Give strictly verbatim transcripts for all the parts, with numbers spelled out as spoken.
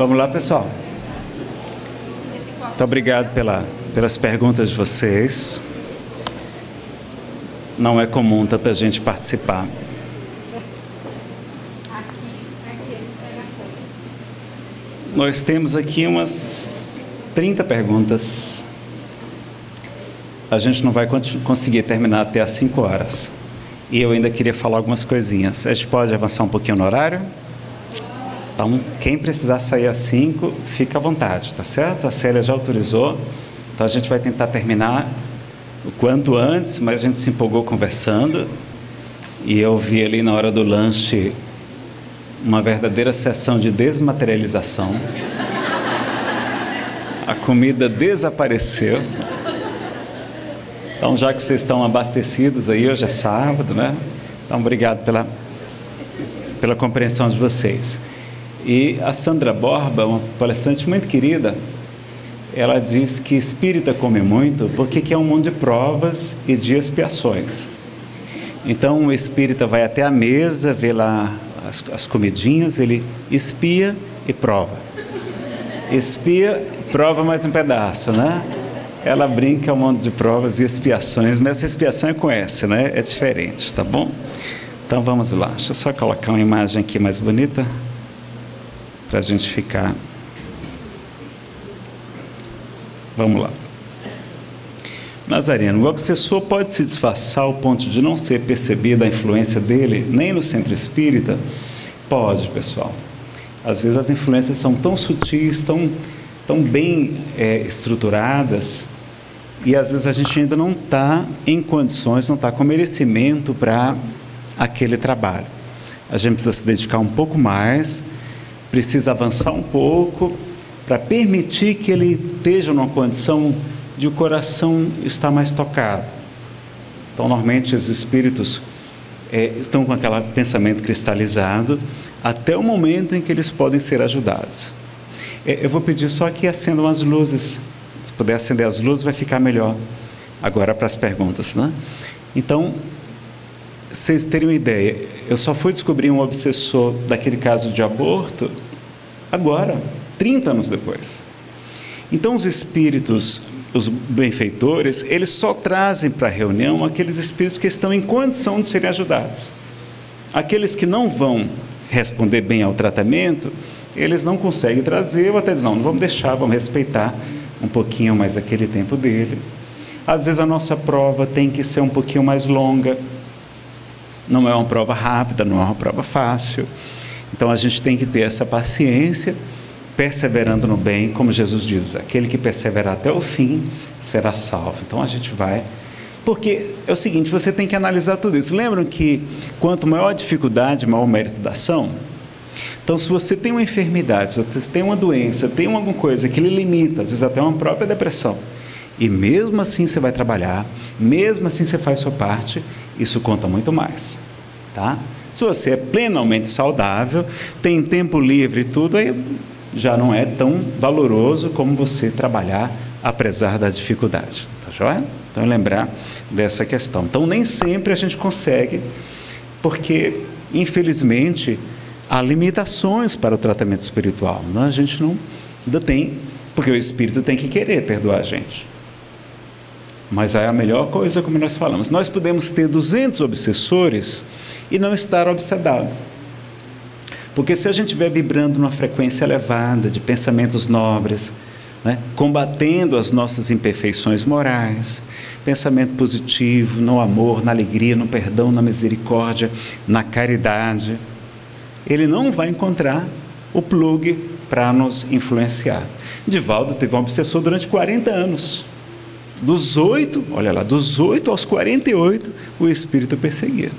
Vamos lá, pessoal. Muito obrigado pela, pelas perguntas de vocês. Não é comum tanta gente participar. Nós temos aqui umas trinta perguntas. A gente não vai conseguir terminar até às cinco horas. E eu ainda queria falar algumas coisinhas. A gente pode avançar um pouquinho no horário? Então, quem precisar sair às cinco, fica à vontade, tá certo? A Célia já autorizou, então a gente vai tentar terminar o quanto antes, mas a gente se empolgou conversando, e eu vi ali na hora do lanche uma verdadeira sessão de desmaterialização. A comida desapareceu. Então, já que vocês estão abastecidos aí, hoje é sábado, né? Então, obrigado pela, pela compreensão de vocês. E a Sandra Borba, uma palestrante muito querida, ela diz que espírita come muito porque que é um mundo de provas e de expiações. Então, o espírita vai até a mesa, vê lá as, as comidinhas, ele espia e prova. Espia, prova mais um pedaço, né? Ela brinca um monte de provas e expiações, mas essa expiação é com S, né? É diferente, tá bom? Então vamos lá, deixa eu só colocar uma imagem aqui mais bonita, para a gente ficar... Vamos lá. Nazareno, o obsessor pode se disfarçar ao ponto de não ser percebida a influência dele, nem no centro espírita? Pode, pessoal. Às vezes as influências são tão sutis, tão... tão bem é, estruturadas, e às vezes a gente ainda não está em condições, não está com merecimento para aquele trabalho. A gente precisa se dedicar um pouco mais, precisa avançar um pouco, para permitir que ele esteja numa condição de o coração estar mais tocado. Então, normalmente, os espíritos é, estão com aquele pensamento cristalizado, até o momento em que eles podem ser ajudados. Eu vou pedir só que acendam as luzes. Se puder acender as luzes, vai ficar melhor. Agora para as perguntas, né? Então, vocês terem uma ideia, eu só fui descobrir um obsessor daquele caso de aborto agora, trinta anos depois. Então, os espíritos, os benfeitores, eles só trazem para a reunião aqueles espíritos que estão em condição de serem ajudados. Aqueles que não vão responder bem ao tratamento, eles não conseguem trazer, ou até dizem, não, não vamos deixar, vamos respeitar um pouquinho mais aquele tempo dele. Às vezes a nossa prova tem que ser um pouquinho mais longa, não é uma prova rápida, não é uma prova fácil. Então a gente tem que ter essa paciência, perseverando no bem, como Jesus diz, aquele que perseverar até o fim será salvo. Então a gente vai, porque é o seguinte, você tem que analisar tudo isso. Lembram que quanto maior a dificuldade, maior o mérito da ação? Então, se você tem uma enfermidade, se você tem uma doença, tem alguma coisa que lhe limita, às vezes até uma própria depressão, e mesmo assim você vai trabalhar, mesmo assim você faz sua parte, isso conta muito mais, tá? Se você é plenamente saudável, tem tempo livre e tudo, aí já não é tão valoroso como você trabalhar apesar da dificuldade, tá joia? Então, lembrar dessa questão. Então, nem sempre a gente consegue, porque, infelizmente... há limitações para o tratamento espiritual, né? A gente não ainda tem, porque o espírito tem que querer perdoar a gente, mas é a melhor coisa, como nós falamos, nós podemos ter duzentos obsessores e não estar obsedado, porque se a gente estiver vibrando numa frequência elevada de pensamentos nobres, né? Combatendo as nossas imperfeições morais, pensamento positivo, no amor, na alegria, no perdão, na misericórdia, na caridade, ele não vai encontrar o plug para nos influenciar. Divaldo teve um obsessor durante quarenta anos. Dos oito, olha lá, dos oito aos quarenta e oito, o espírito perseguia.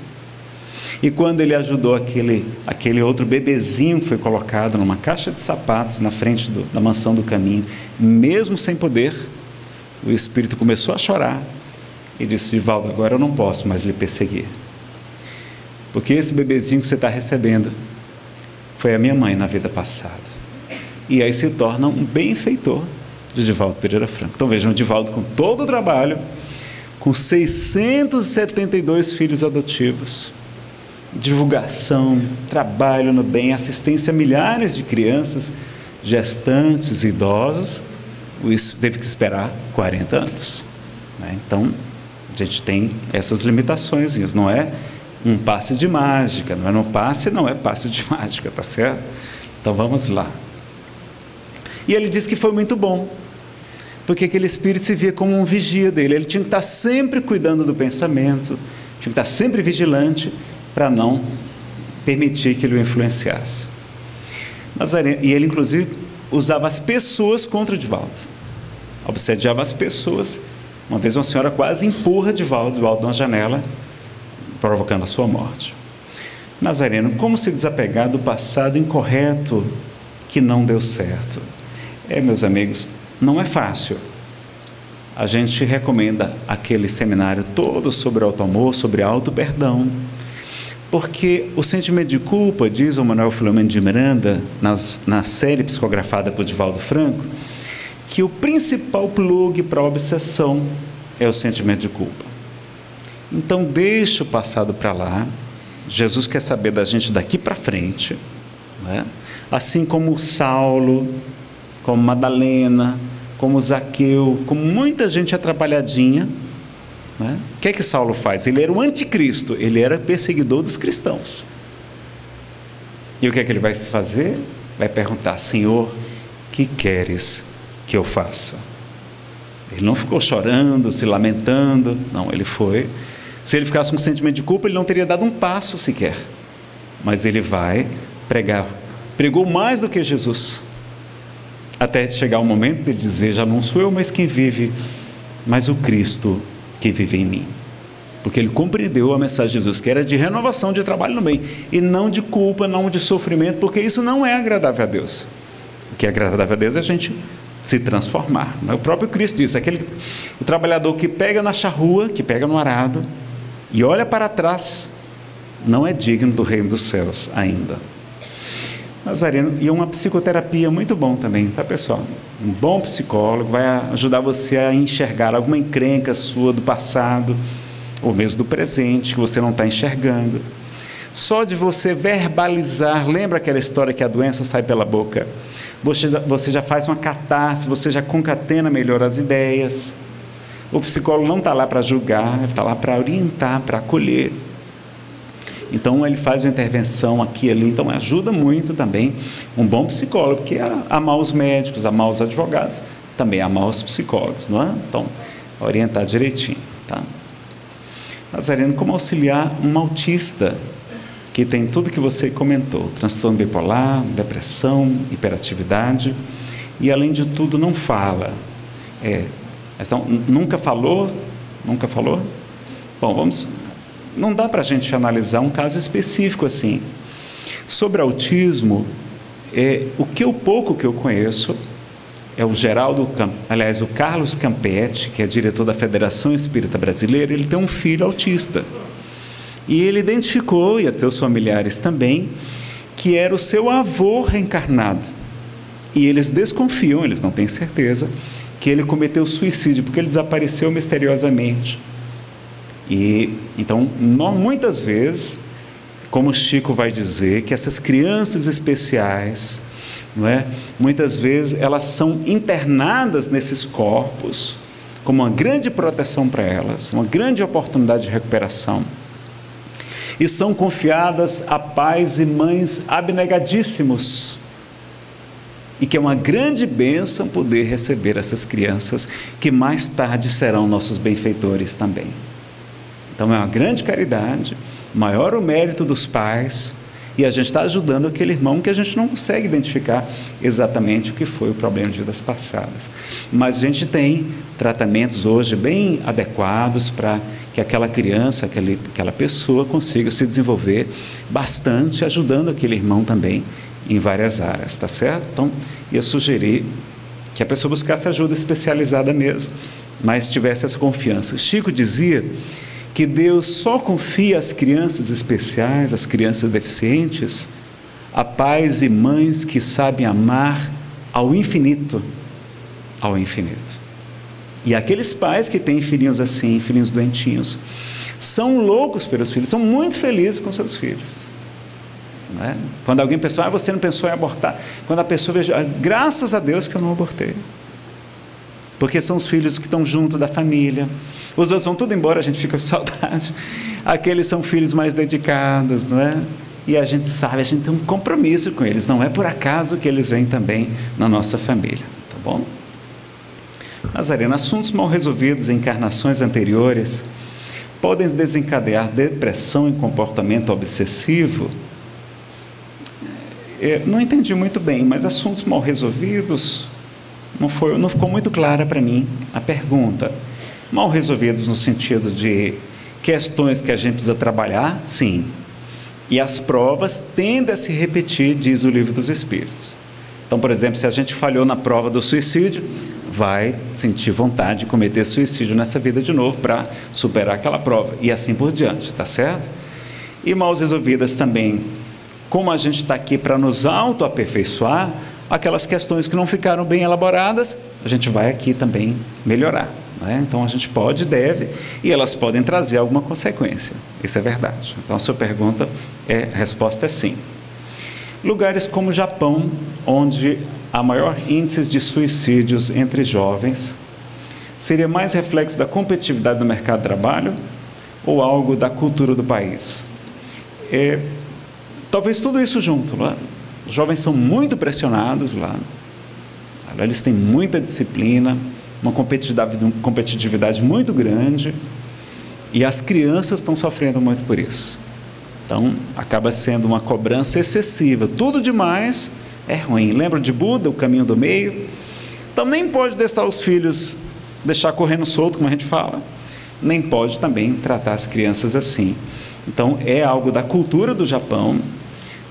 E quando ele ajudou aquele, aquele outro bebezinho que foi colocado numa caixa de sapatos na frente do, da mansão do caminho, mesmo sem poder, o espírito começou a chorar e disse, Divaldo, agora eu não posso mais lhe perseguir. Porque esse bebezinho que você está recebendo foi a minha mãe na vida passada. E aí se torna um benfeitor de Divaldo Pereira Franco. Então vejam, o Divaldo com todo o trabalho, com seiscentos e setenta e dois filhos adotivos, divulgação, trabalho no bem, assistência a milhares de crianças, gestantes, idosos, isso teve que esperar quarenta anos. Né? Então, a gente tem essas limitações, não é um passe de mágica, não é no passe, não é passe de mágica, tá certo? Então, vamos lá. E ele disse que foi muito bom, porque aquele espírito se via como um vigia dele, ele tinha que estar sempre cuidando do pensamento, tinha que estar sempre vigilante para não permitir que ele o influenciasse. Nazareno, e ele, inclusive, usava as pessoas contra o Divaldo, obsediava as pessoas. Uma vez uma senhora quase empurra Divaldo do alto de uma janela, provocando a sua morte. Nazareno, como se desapegar do passado incorreto que não deu certo? É, meus amigos, não é fácil. A gente recomenda aquele seminário todo sobre auto-amor, sobre auto-perdão, porque o sentimento de culpa, diz o Manuel Filomeno de Miranda, nas, na série psicografada por Edvaldo Franco, que o principal plug para a obsessão é o sentimento de culpa. Então, deixa o passado para lá. Jesus quer saber da gente daqui para frente, né? Assim como Saulo, como Madalena, como Zaqueu, como muita gente atrapalhadinha, né? O que é que Saulo faz? Ele era o anticristo, ele era perseguidor dos cristãos. E o que é que ele vai fazer? Vai perguntar: Senhor, que queres que eu faça? Ele não ficou chorando, se lamentando, não, ele foi. Se ele ficasse com um sentimento de culpa, ele não teria dado um passo sequer. Mas ele vai pregar, pregou mais do que Jesus, até chegar o momento dele dizer: já não sou eu, mas quem vive, mas o Cristo que vive em mim. Porque ele compreendeu a mensagem de Jesus, que era de renovação, de trabalho no meio, e não de culpa, não de sofrimento, porque isso não é agradável a Deus. O que é agradável a Deus é a gente se transformar. O próprio Cristo disse: aquele o trabalhador que pega na charrua, que pega no arado e olha para trás, não é digno do reino dos céus ainda. Nazareno, e uma psicoterapia muito bom também, tá, pessoal? Um bom psicólogo vai ajudar você a enxergar alguma encrenca sua do passado, ou mesmo do presente, que você não está enxergando. Só de você verbalizar, lembra aquela história que a doença sai pela boca? Você, você já faz uma catarse, você já concatena melhor as ideias. O psicólogo não está lá para julgar, ele está lá para orientar, para acolher. Então, ele faz uma intervenção aqui e ali, então ajuda muito também um bom psicólogo, que é amar os médicos, amar os advogados, também amar os psicólogos, não é? Então, orientar direitinho, tá? Nazareno, como auxiliar um autista, que tem tudo que você comentou, transtorno bipolar, depressão, hiperatividade, e além de tudo não fala, é, então, nunca falou, nunca falou? Bom, vamos... Não dá para a gente analisar um caso específico assim. Sobre autismo, é, o que eu pouco que eu conheço é o Geraldo, aliás, o Carlos Campetti, que é diretor da Federação Espírita Brasileira. Ele tem um filho autista e ele identificou, e até os familiares também, que era o seu avô reencarnado, e eles desconfiam, eles não têm certeza, que ele cometeu suicídio, porque ele desapareceu misteriosamente. E então, não, muitas vezes, como Chico vai dizer, que essas crianças especiais, não é? Muitas vezes elas são internadas nesses corpos como uma grande proteção para elas, uma grande oportunidade de recuperação, e são confiadas a pais e mães abnegadíssimos, e que é uma grande bênção poder receber essas crianças, que mais tarde serão nossos benfeitores também. Então, é uma grande caridade, maior o mérito dos pais, e a gente está ajudando aquele irmão que a gente não consegue identificar exatamente o que foi o problema de vidas passadas. Mas a gente tem tratamentos hoje bem adequados para que aquela criança, aquele, aquela pessoa consiga se desenvolver bastante, ajudando aquele irmão também em várias áreas, tá certo? Então, eu sugeri que a pessoa buscasse ajuda especializada mesmo, mas tivesse essa confiança. Chico dizia que Deus só confia às crianças especiais, às crianças deficientes, a pais e mães que sabem amar ao infinito, ao infinito. E aqueles pais que têm filhinhos assim, filhinhos doentinhos, são loucos pelos filhos, são muito felizes com seus filhos. Né? Quando alguém pensou, ah, você não pensou em abortar. Quando a pessoa veja, ah, graças a Deus que eu não abortei. Porque são os filhos que estão junto da família. Os outros vão tudo embora, a gente fica com saudade. Aqueles são filhos mais dedicados, não é? E a gente sabe, a gente tem um compromisso com eles. Não é por acaso que eles vêm também na nossa família, tá bom? Nazareno, assuntos mal resolvidos em encarnações anteriores podem desencadear depressão e comportamento obsessivo? Eu não entendi muito bem, mas assuntos mal resolvidos, não, foi, não ficou muito clara para mim a pergunta. Mal resolvidos no sentido de questões que a gente precisa trabalhar, sim. E as provas tendem a se repetir, diz o Livro dos Espíritos. Então, por exemplo, se a gente falhou na prova do suicídio, vai sentir vontade de cometer suicídio nessa vida de novo para superar aquela prova, e assim por diante, tá certo? E mal resolvidas também, como a gente está aqui para nos autoaperfeiçoar, aquelas questões que não ficaram bem elaboradas, a gente vai aqui também melhorar, né? Então a gente pode e deve, e elas podem trazer alguma consequência, isso é verdade. Então a sua pergunta, é, a resposta é sim. Lugares como o Japão, onde há maior índice de suicídios entre jovens, seria mais reflexo da competitividade do mercado de trabalho ou algo da cultura do país? É, talvez tudo isso junto, não é? Os jovens são muito pressionados lá, eles têm muita disciplina, uma competitividade, uma competitividade muito grande, e as crianças estão sofrendo muito por isso. Então, acaba sendo uma cobrança excessiva, tudo demais é ruim. Lembra de Buda, o caminho do meio? Então nem pode deixar os filhos, deixar correndo solto, como a gente fala, nem pode também tratar as crianças assim. Então é algo da cultura do Japão.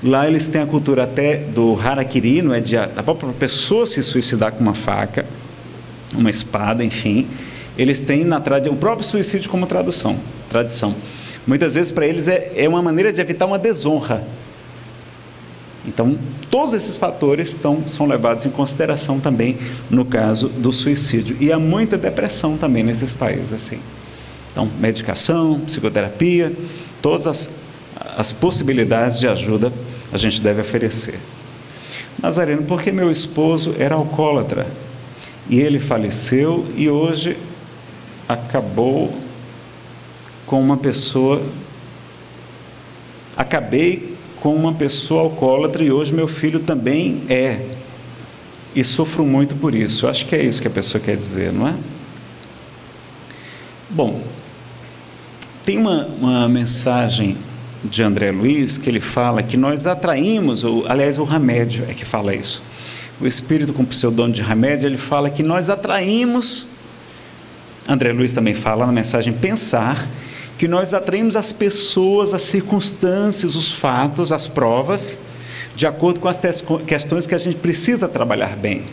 Lá eles têm a cultura até do harakiri, não é, de a própria pessoa se suicidar com uma faca, uma espada, enfim. Eles têm na trad... o próprio suicídio como tradução, tradição. Muitas vezes para eles é, é uma maneira de evitar uma desonra. Então, todos esses fatores estão, são levados em consideração também no caso do suicídio. E há muita depressão também nesses países assim. Então, medicação, psicoterapia, todas as, as possibilidades de ajuda a gente deve oferecer. Nazareno, porque meu esposo era alcoólatra e ele faleceu e hoje acabou com uma pessoa... Acabei... com uma pessoa alcoólatra e hoje meu filho também é, e sofro muito por isso. Eu acho que é isso que a pessoa quer dizer, não é? Bom, tem uma, uma mensagem de André Luiz que ele fala que nós atraímos, ou, aliás o Remédio é que fala isso, o espírito com o pseudônimo de Remédio, ele fala que nós atraímos, André Luiz também fala na mensagem Pensar, que nós atraímos as pessoas, as circunstâncias, os fatos, as provas, de acordo com as questões que a gente precisa trabalhar bem.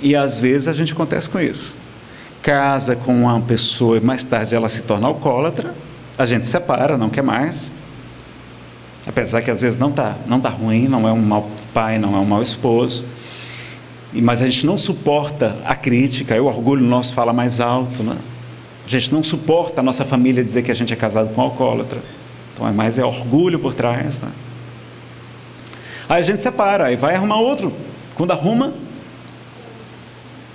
E às vezes a gente acontece com isso. Casa com uma pessoa e mais tarde ela se torna alcoólatra, a gente se separa, não quer mais, apesar que às vezes não está não tá ruim, não é um mau pai, não é um mau esposo, mas a gente não suporta a crítica, o orgulho nosso fala mais alto, né? A gente não suporta a nossa família dizer que a gente é casado com um alcoólatra. Então, é mais é orgulho por trás, né? Aí a gente separa, aí vai arrumar outro. Quando arruma,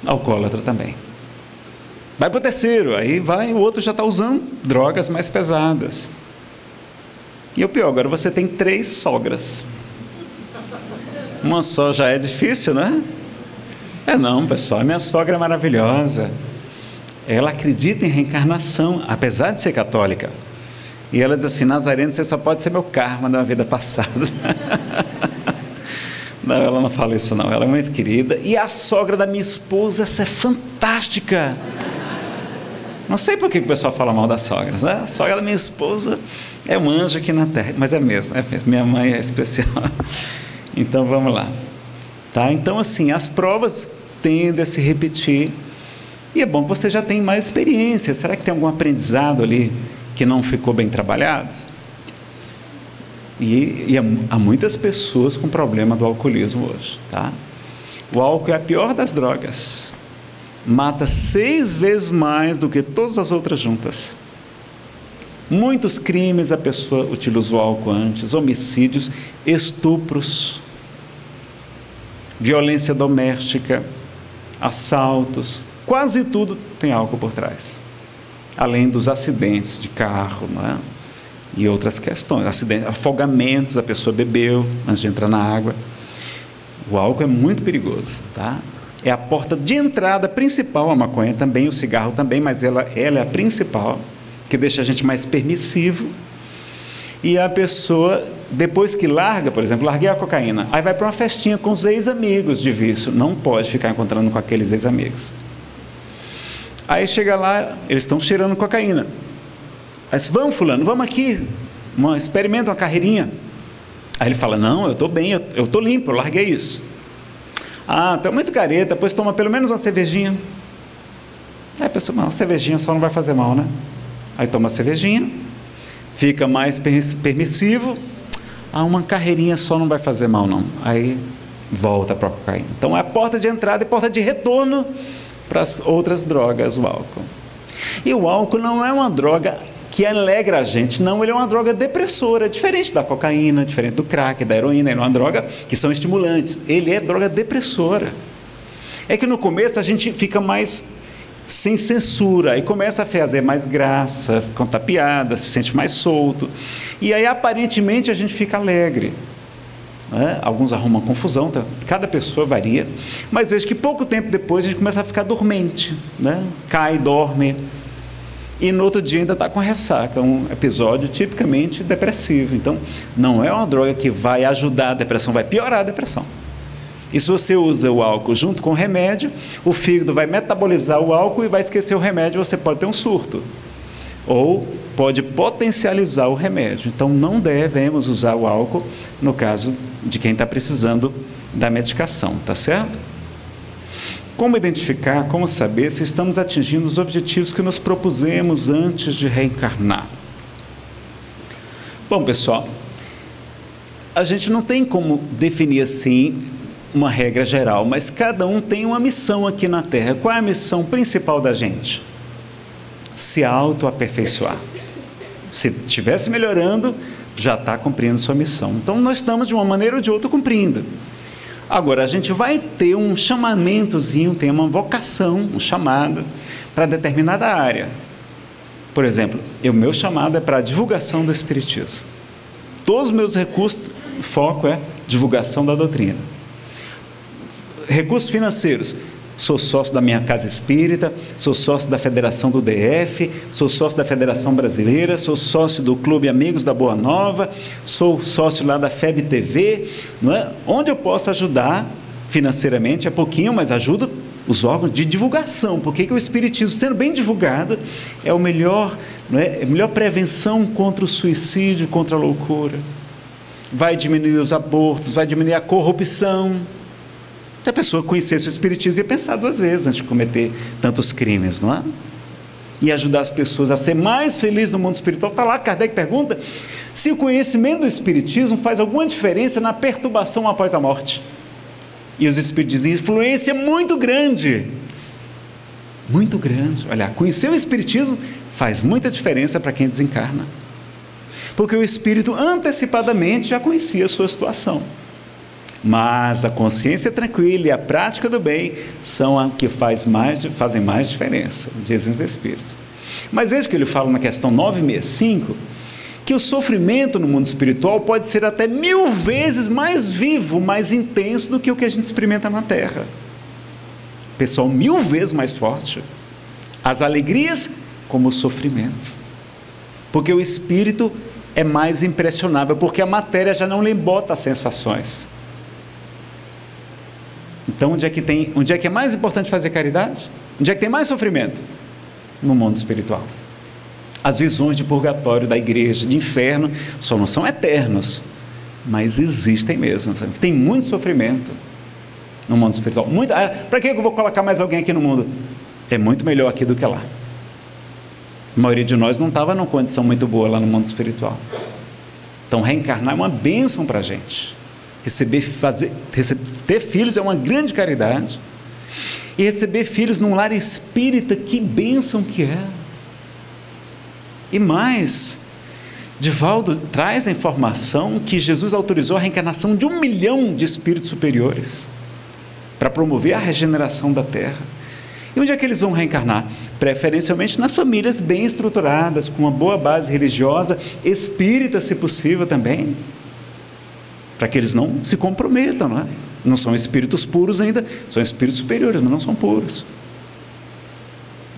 alcoólatra também. Vai para o terceiro, aí vai, o outro já está usando drogas mais pesadas. E o pior, agora você tem três sogras. Uma só já é difícil, né? É não, pessoal, a minha sogra é maravilhosa. Ela acredita em reencarnação, apesar de ser católica. E ela diz assim, Nazareno, você só pode ser meu karma da vida passada. Não, ela não fala isso não, ela é muito querida. E a sogra da minha esposa, essa é fantástica. Não sei por que o pessoal fala mal das sogras, né? A sogra da minha esposa é um anjo aqui na Terra, mas é mesmo, é mesmo. Minha mãe é especial. Então vamos lá. Tá? Então assim, as provas tendem a se repetir. E é bom que você já tem mais experiência. Será que tem algum aprendizado ali que não ficou bem trabalhado? E, e há muitas pessoas com problema do alcoolismo hoje, tá? O álcool é a pior das drogas. Mata seis vezes mais do que todas as outras juntas. Muitos crimes a pessoa utilizou álcool antes, homicídios, estupros, violência doméstica, assaltos, quase tudo tem álcool por trás. Além dos acidentes de carro, não é? E outras questões, acidentes, afogamentos, a pessoa bebeu antes de entrar na água. O álcool é muito perigoso, tá? É a porta de entrada principal, a maconha também, o cigarro também, mas ela, ela é a principal, que deixa a gente mais permissivo. E a pessoa, depois que larga, por exemplo, larguei a cocaína, aí vai para uma festinha com os ex-amigos de vício, não pode ficar encontrando com aqueles ex-amigos. Aí chega lá, eles estão cheirando cocaína. Aí diz, vamos fulano, vamos aqui, uma, experimenta uma carreirinha. Aí ele fala, não, eu estou bem, eu estou limpo, eu larguei isso. Ah, está muito careta, pois toma pelo menos uma cervejinha. Aí a pessoa, uma cervejinha só não vai fazer mal, né? Aí toma a cervejinha, fica mais permissivo, ah, uma carreirinha só não vai fazer mal não. Aí volta para a cocaína. Então é a porta de entrada e porta de retorno para as outras drogas, o álcool. E o álcool não é uma droga que alegra a gente, não, ele é uma droga depressora, diferente da cocaína, diferente do crack, da heroína, ele é uma droga que são estimulantes, ele é droga depressora. É que no começo a gente fica mais sem censura, e começa a fazer mais graça, contar piada, se sente mais solto, e aí aparentemente a gente fica alegre, né? Alguns arrumam confusão, cada pessoa varia, mas vejo que pouco tempo depois a gente começa a ficar dormente, né? Cai, dorme, e no outro dia ainda está com ressaca, um episódio tipicamente depressivo. Então, não é uma droga que vai ajudar a depressão, vai piorar a depressão. E se você usa o álcool junto com o remédio, o fígado vai metabolizar o álcool e vai esquecer o remédio, você pode ter um surto. Ou pode potencializar o remédio. Então, não devemos usar o álcool no caso de quem está precisando da medicação, tá certo? Como identificar, como saber se estamos atingindo os objetivos que nos propusemos antes de reencarnar? Bom, pessoal, a gente não tem como definir assim uma regra geral, mas cada um tem uma missão aqui na Terra. Qual é a missão principal da gente? Se auto-aperfeiçoar. Se estivesse melhorando, já está cumprindo sua missão. Então, nós estamos, de uma maneira ou de outra, cumprindo. Agora, a gente vai ter um chamamentozinho, tem uma vocação, um chamado para determinada área. Por exemplo, o meu chamado é para a divulgação do Espiritismo. Todos os meus recursos, o foco é divulgação da doutrina. Recursos financeiros, sou sócio da minha casa espírita, sou sócio da Federação do D F, sou sócio da Federação Brasileira, sou sócio do Clube Amigos da Boa Nova, sou sócio lá da F E B T V, não é? Onde eu posso ajudar financeiramente, é pouquinho, mas ajudo os órgãos de divulgação, porque que o Espiritismo, sendo bem divulgado, é o melhor, não é? É a melhor prevenção contra o suicídio, contra a loucura, vai diminuir os abortos, vai diminuir a corrupção. Se a pessoa conhecesse o Espiritismo, ia pensar duas vezes antes de cometer tantos crimes, não é? E ajudar as pessoas a ser mais felizes no mundo espiritual. Está lá, Kardec pergunta se o conhecimento do Espiritismo faz alguma diferença na perturbação após a morte. E os Espíritos dizem, influência muito grande, muito grande. Olha, conhecer o Espiritismo faz muita diferença para quem desencarna, porque o Espírito antecipadamente já conhecia a sua situação. Mas a consciência tranquila e a prática do bem são as que faz mais, fazem mais diferença, dizem os Espíritos. Mas veja que ele fala na questão novecentos e sessenta e cinco, que o sofrimento no mundo espiritual pode ser até mil vezes mais vivo, mais intenso do que o que a gente experimenta na Terra. Pessoal, mil vezes mais forte. As alegrias como o sofrimento. Porque o Espírito é mais impressionável, porque a matéria já não lhe bota as sensações. Então, onde é que tem, onde é que é mais importante fazer caridade? Onde é que tem mais sofrimento? No mundo espiritual. As visões de purgatório, da igreja, de inferno, só não são eternos, mas existem mesmo, sabe? Tem muito sofrimento no mundo espiritual. Muito, ah, para que eu vou colocar mais alguém aqui no mundo? É muito melhor aqui do que lá. A maioria de nós não estava numa condição muito boa lá no mundo espiritual. Então, reencarnar é uma bênção para a gente. Receber, fazer, receber, ter filhos é uma grande caridade, e receber filhos num lar espírita, que bênção que é. E mais, Divaldo traz a informação que Jesus autorizou a reencarnação de um milhão de espíritos superiores para promover a regeneração da Terra. E onde é que eles vão reencarnar? Preferencialmente nas famílias bem estruturadas, com uma boa base religiosa, espírita se possível também, para que eles não se comprometam, não é? Não são espíritos puros ainda, são espíritos superiores, mas não são puros.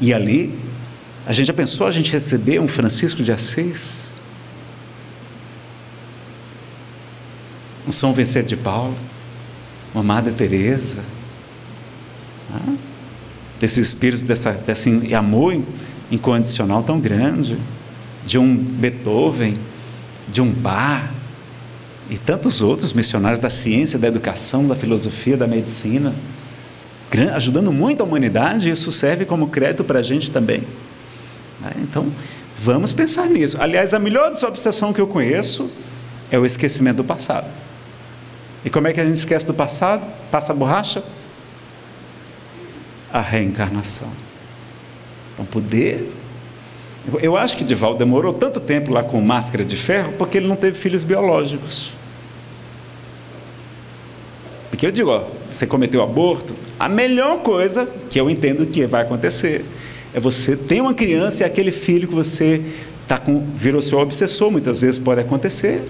E ali, a gente já pensou a gente receber um Francisco de Assis, um São Vicente de Paulo, uma Madre Teresa, né? Desse espírito, dessa, desse amor incondicional tão grande, de um Beethoven, de um Bach, e tantos outros missionários da ciência, da educação, da filosofia, da medicina, ajudando muito a humanidade, e isso serve como crédito para a gente também. Então, vamos pensar nisso. Aliás, a melhor desobsessão que eu conheço é o esquecimento do passado. E como é que a gente esquece do passado? Passa a borracha? A reencarnação. Então, poder... Eu acho que Divaldo demorou tanto tempo lá com máscara de ferro, porque ele não teve filhos biológicos. Porque eu digo, ó, você cometeu aborto, a melhor coisa que eu entendo que vai acontecer é você ter uma criança e aquele filho que você tá com, virou seu obsessor, muitas vezes pode acontecer,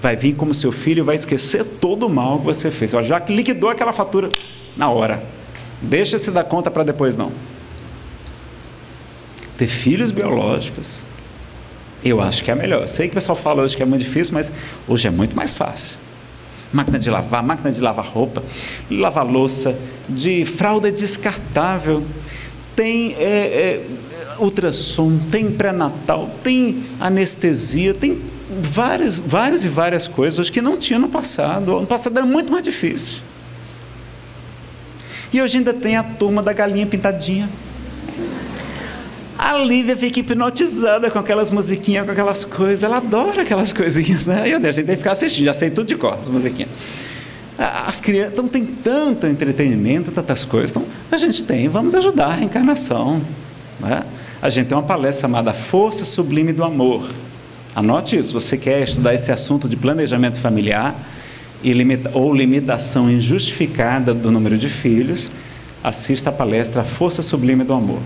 vai vir como seu filho e vai esquecer todo o mal que você fez. Ó, já liquidou aquela fatura na hora, deixa-se da conta para depois não. Ter filhos biológicos, eu acho que é melhor. Eu sei que o pessoal fala hoje que é muito difícil, mas hoje é muito mais fácil. Máquina de lavar, máquina de lavar roupa, lavar louça, de fralda descartável, tem é, é, ultrassom, tem pré-natal, tem anestesia, tem várias, várias e várias coisas hoje que não tinha no passado. No passado era muito mais difícil. E hoje ainda tem a turma da galinha pintadinha. A Lívia fica hipnotizada com aquelas musiquinhas, com aquelas coisas. Ela adora aquelas coisinhas, né? E a gente tem que ficar assistindo, já sei tudo de cor, as musiquinhas. As crianças, então tem tanto entretenimento, tantas coisas. Então, a gente tem, vamos ajudar a reencarnação, né? A gente tem uma palestra chamada Força Sublime do Amor. Anote isso, você quer estudar esse assunto de planejamento familiar e limita, ou limitação injustificada do número de filhos, assista a palestra Força Sublime do Amor.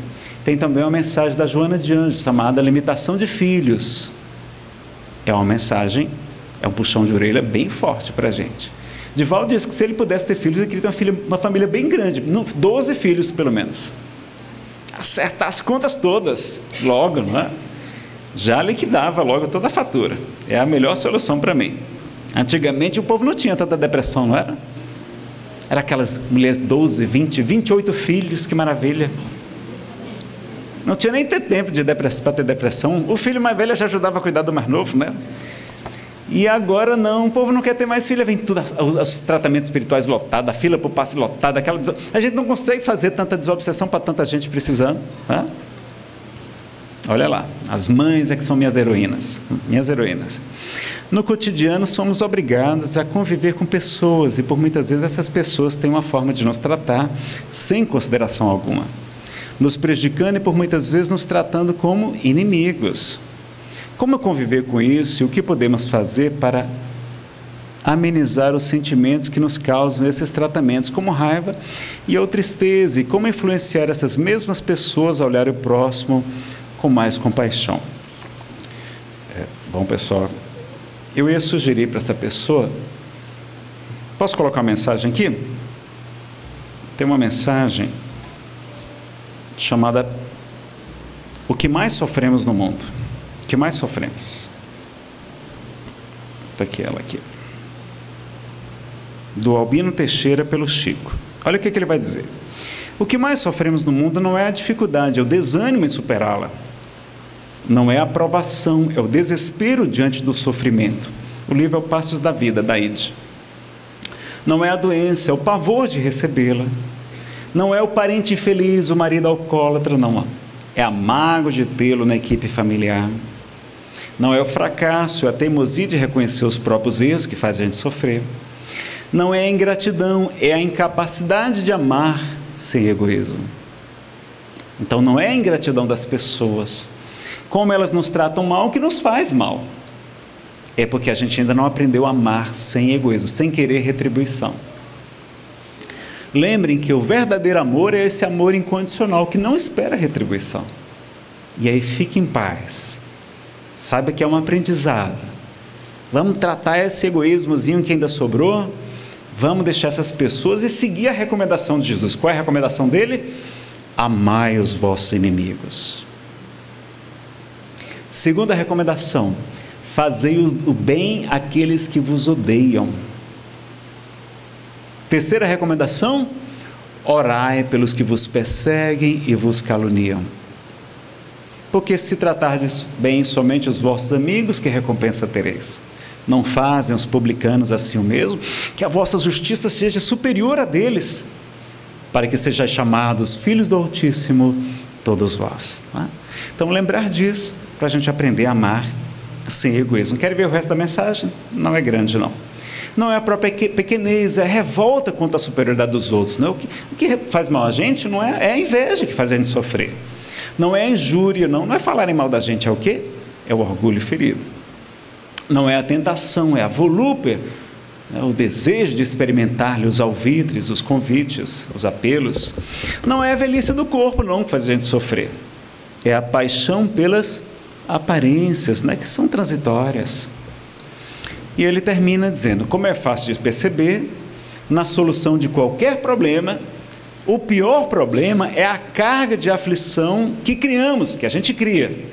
Tem também uma mensagem da Joana de Anjos, chamada Limitação de Filhos. É uma mensagem, é um puxão de orelha bem forte para a gente. Divaldo disse que se ele pudesse ter filhos, ele queria ter uma, filha, uma família bem grande, doze filhos pelo menos. Acertar as contas todas, logo, não é? Já liquidava logo toda a fatura. É a melhor solução para mim. Antigamente o povo não tinha tanta depressão, não era? Era aquelas mulheres doze, vinte, vinte e oito filhos, que maravilha. Não tinha nem ter tempo de depress... para ter depressão. O filho mais velho já ajudava a cuidar do mais novo, né? E agora não, o povo não quer ter mais filho. Vem tudo, os tratamentos espirituais lotados, a fila para o passe lotada. Aquela... A gente não consegue fazer tanta desobsessão para tanta gente precisando, né? Olha lá, as mães é que são minhas heroínas. Minhas heroínas. No cotidiano somos obrigados a conviver com pessoas, e por muitas vezes essas pessoas têm uma forma de nos tratar sem consideração alguma, nos prejudicando e por muitas vezes nos tratando como inimigos. Como conviver com isso e o que podemos fazer para amenizar os sentimentos que nos causam esses tratamentos, como raiva e ou tristeza, e como influenciar essas mesmas pessoas a olhar o próximo com mais compaixão? É, bom pessoal, eu ia sugerir para essa pessoa, posso colocar uma mensagem aqui? Tem uma mensagem chamada O que mais sofremos no mundo. O que mais sofremos? Está aqui ela aqui. Do Albino Teixeira pelo Chico. Olha o que, que ele vai dizer. O que mais sofremos no mundo não é a dificuldade, é o desânimo em superá-la. Não é a aprovação, é o desespero diante do sofrimento. O livro é o Passos da Vida, da I D. Não é a doença, é o pavor de recebê-la. Não é o parente infeliz, o marido alcoólatra, não. É a mágoa de tê-lo na equipe familiar. Não é o fracasso, é a teimosia de reconhecer os próprios erros que faz a gente sofrer. Não é a ingratidão, é a incapacidade de amar sem egoísmo. Então não é a ingratidão das pessoas, Como elas nos tratam mal, o que nos faz mal? É porque a gente ainda não aprendeu a amar sem egoísmo, sem querer retribuição. Lembrem que o verdadeiro amor é esse amor incondicional, que não espera retribuição. E aí fique em paz. Saiba que é um aprendizado. Vamos tratar esse egoísmozinho que ainda sobrou, vamos deixar essas pessoas e seguir a recomendação de Jesus. Qual é a recomendação dele? Amai os vossos inimigos. Segunda recomendação, fazei o bem àqueles que vos odeiam. Terceira recomendação, orai pelos que vos perseguem e vos caluniam. Porque se tratardes bem somente os vossos amigos, que recompensa tereis? Não fazem os publicanos assim o mesmo? Que a vossa justiça seja superior à deles, para que sejais chamados filhos do Altíssimo, todos vós. Né? Então, lembrar disso, para a gente aprender a amar sem egoísmo. Quer ver o resto da mensagem? Não é grande, não. Não é a própria pequenez, é a revolta contra a superioridade dos outros. Não é? O que, o que faz mal a gente não é, é a inveja que faz a gente sofrer. Não é a injúria, não. Não é falarem mal da gente, é o quê? É o orgulho ferido. Não é a tentação, é a volúpia, é o desejo de experimentar-lhe os alvitres, os convites, os apelos. Não é a velhice do corpo, não, que faz a gente sofrer. É a paixão pelas aparências, né, que são transitórias. E ele termina dizendo, como é fácil de perceber, na solução de qualquer problema, o pior problema é a carga de aflição que criamos, que a gente cria,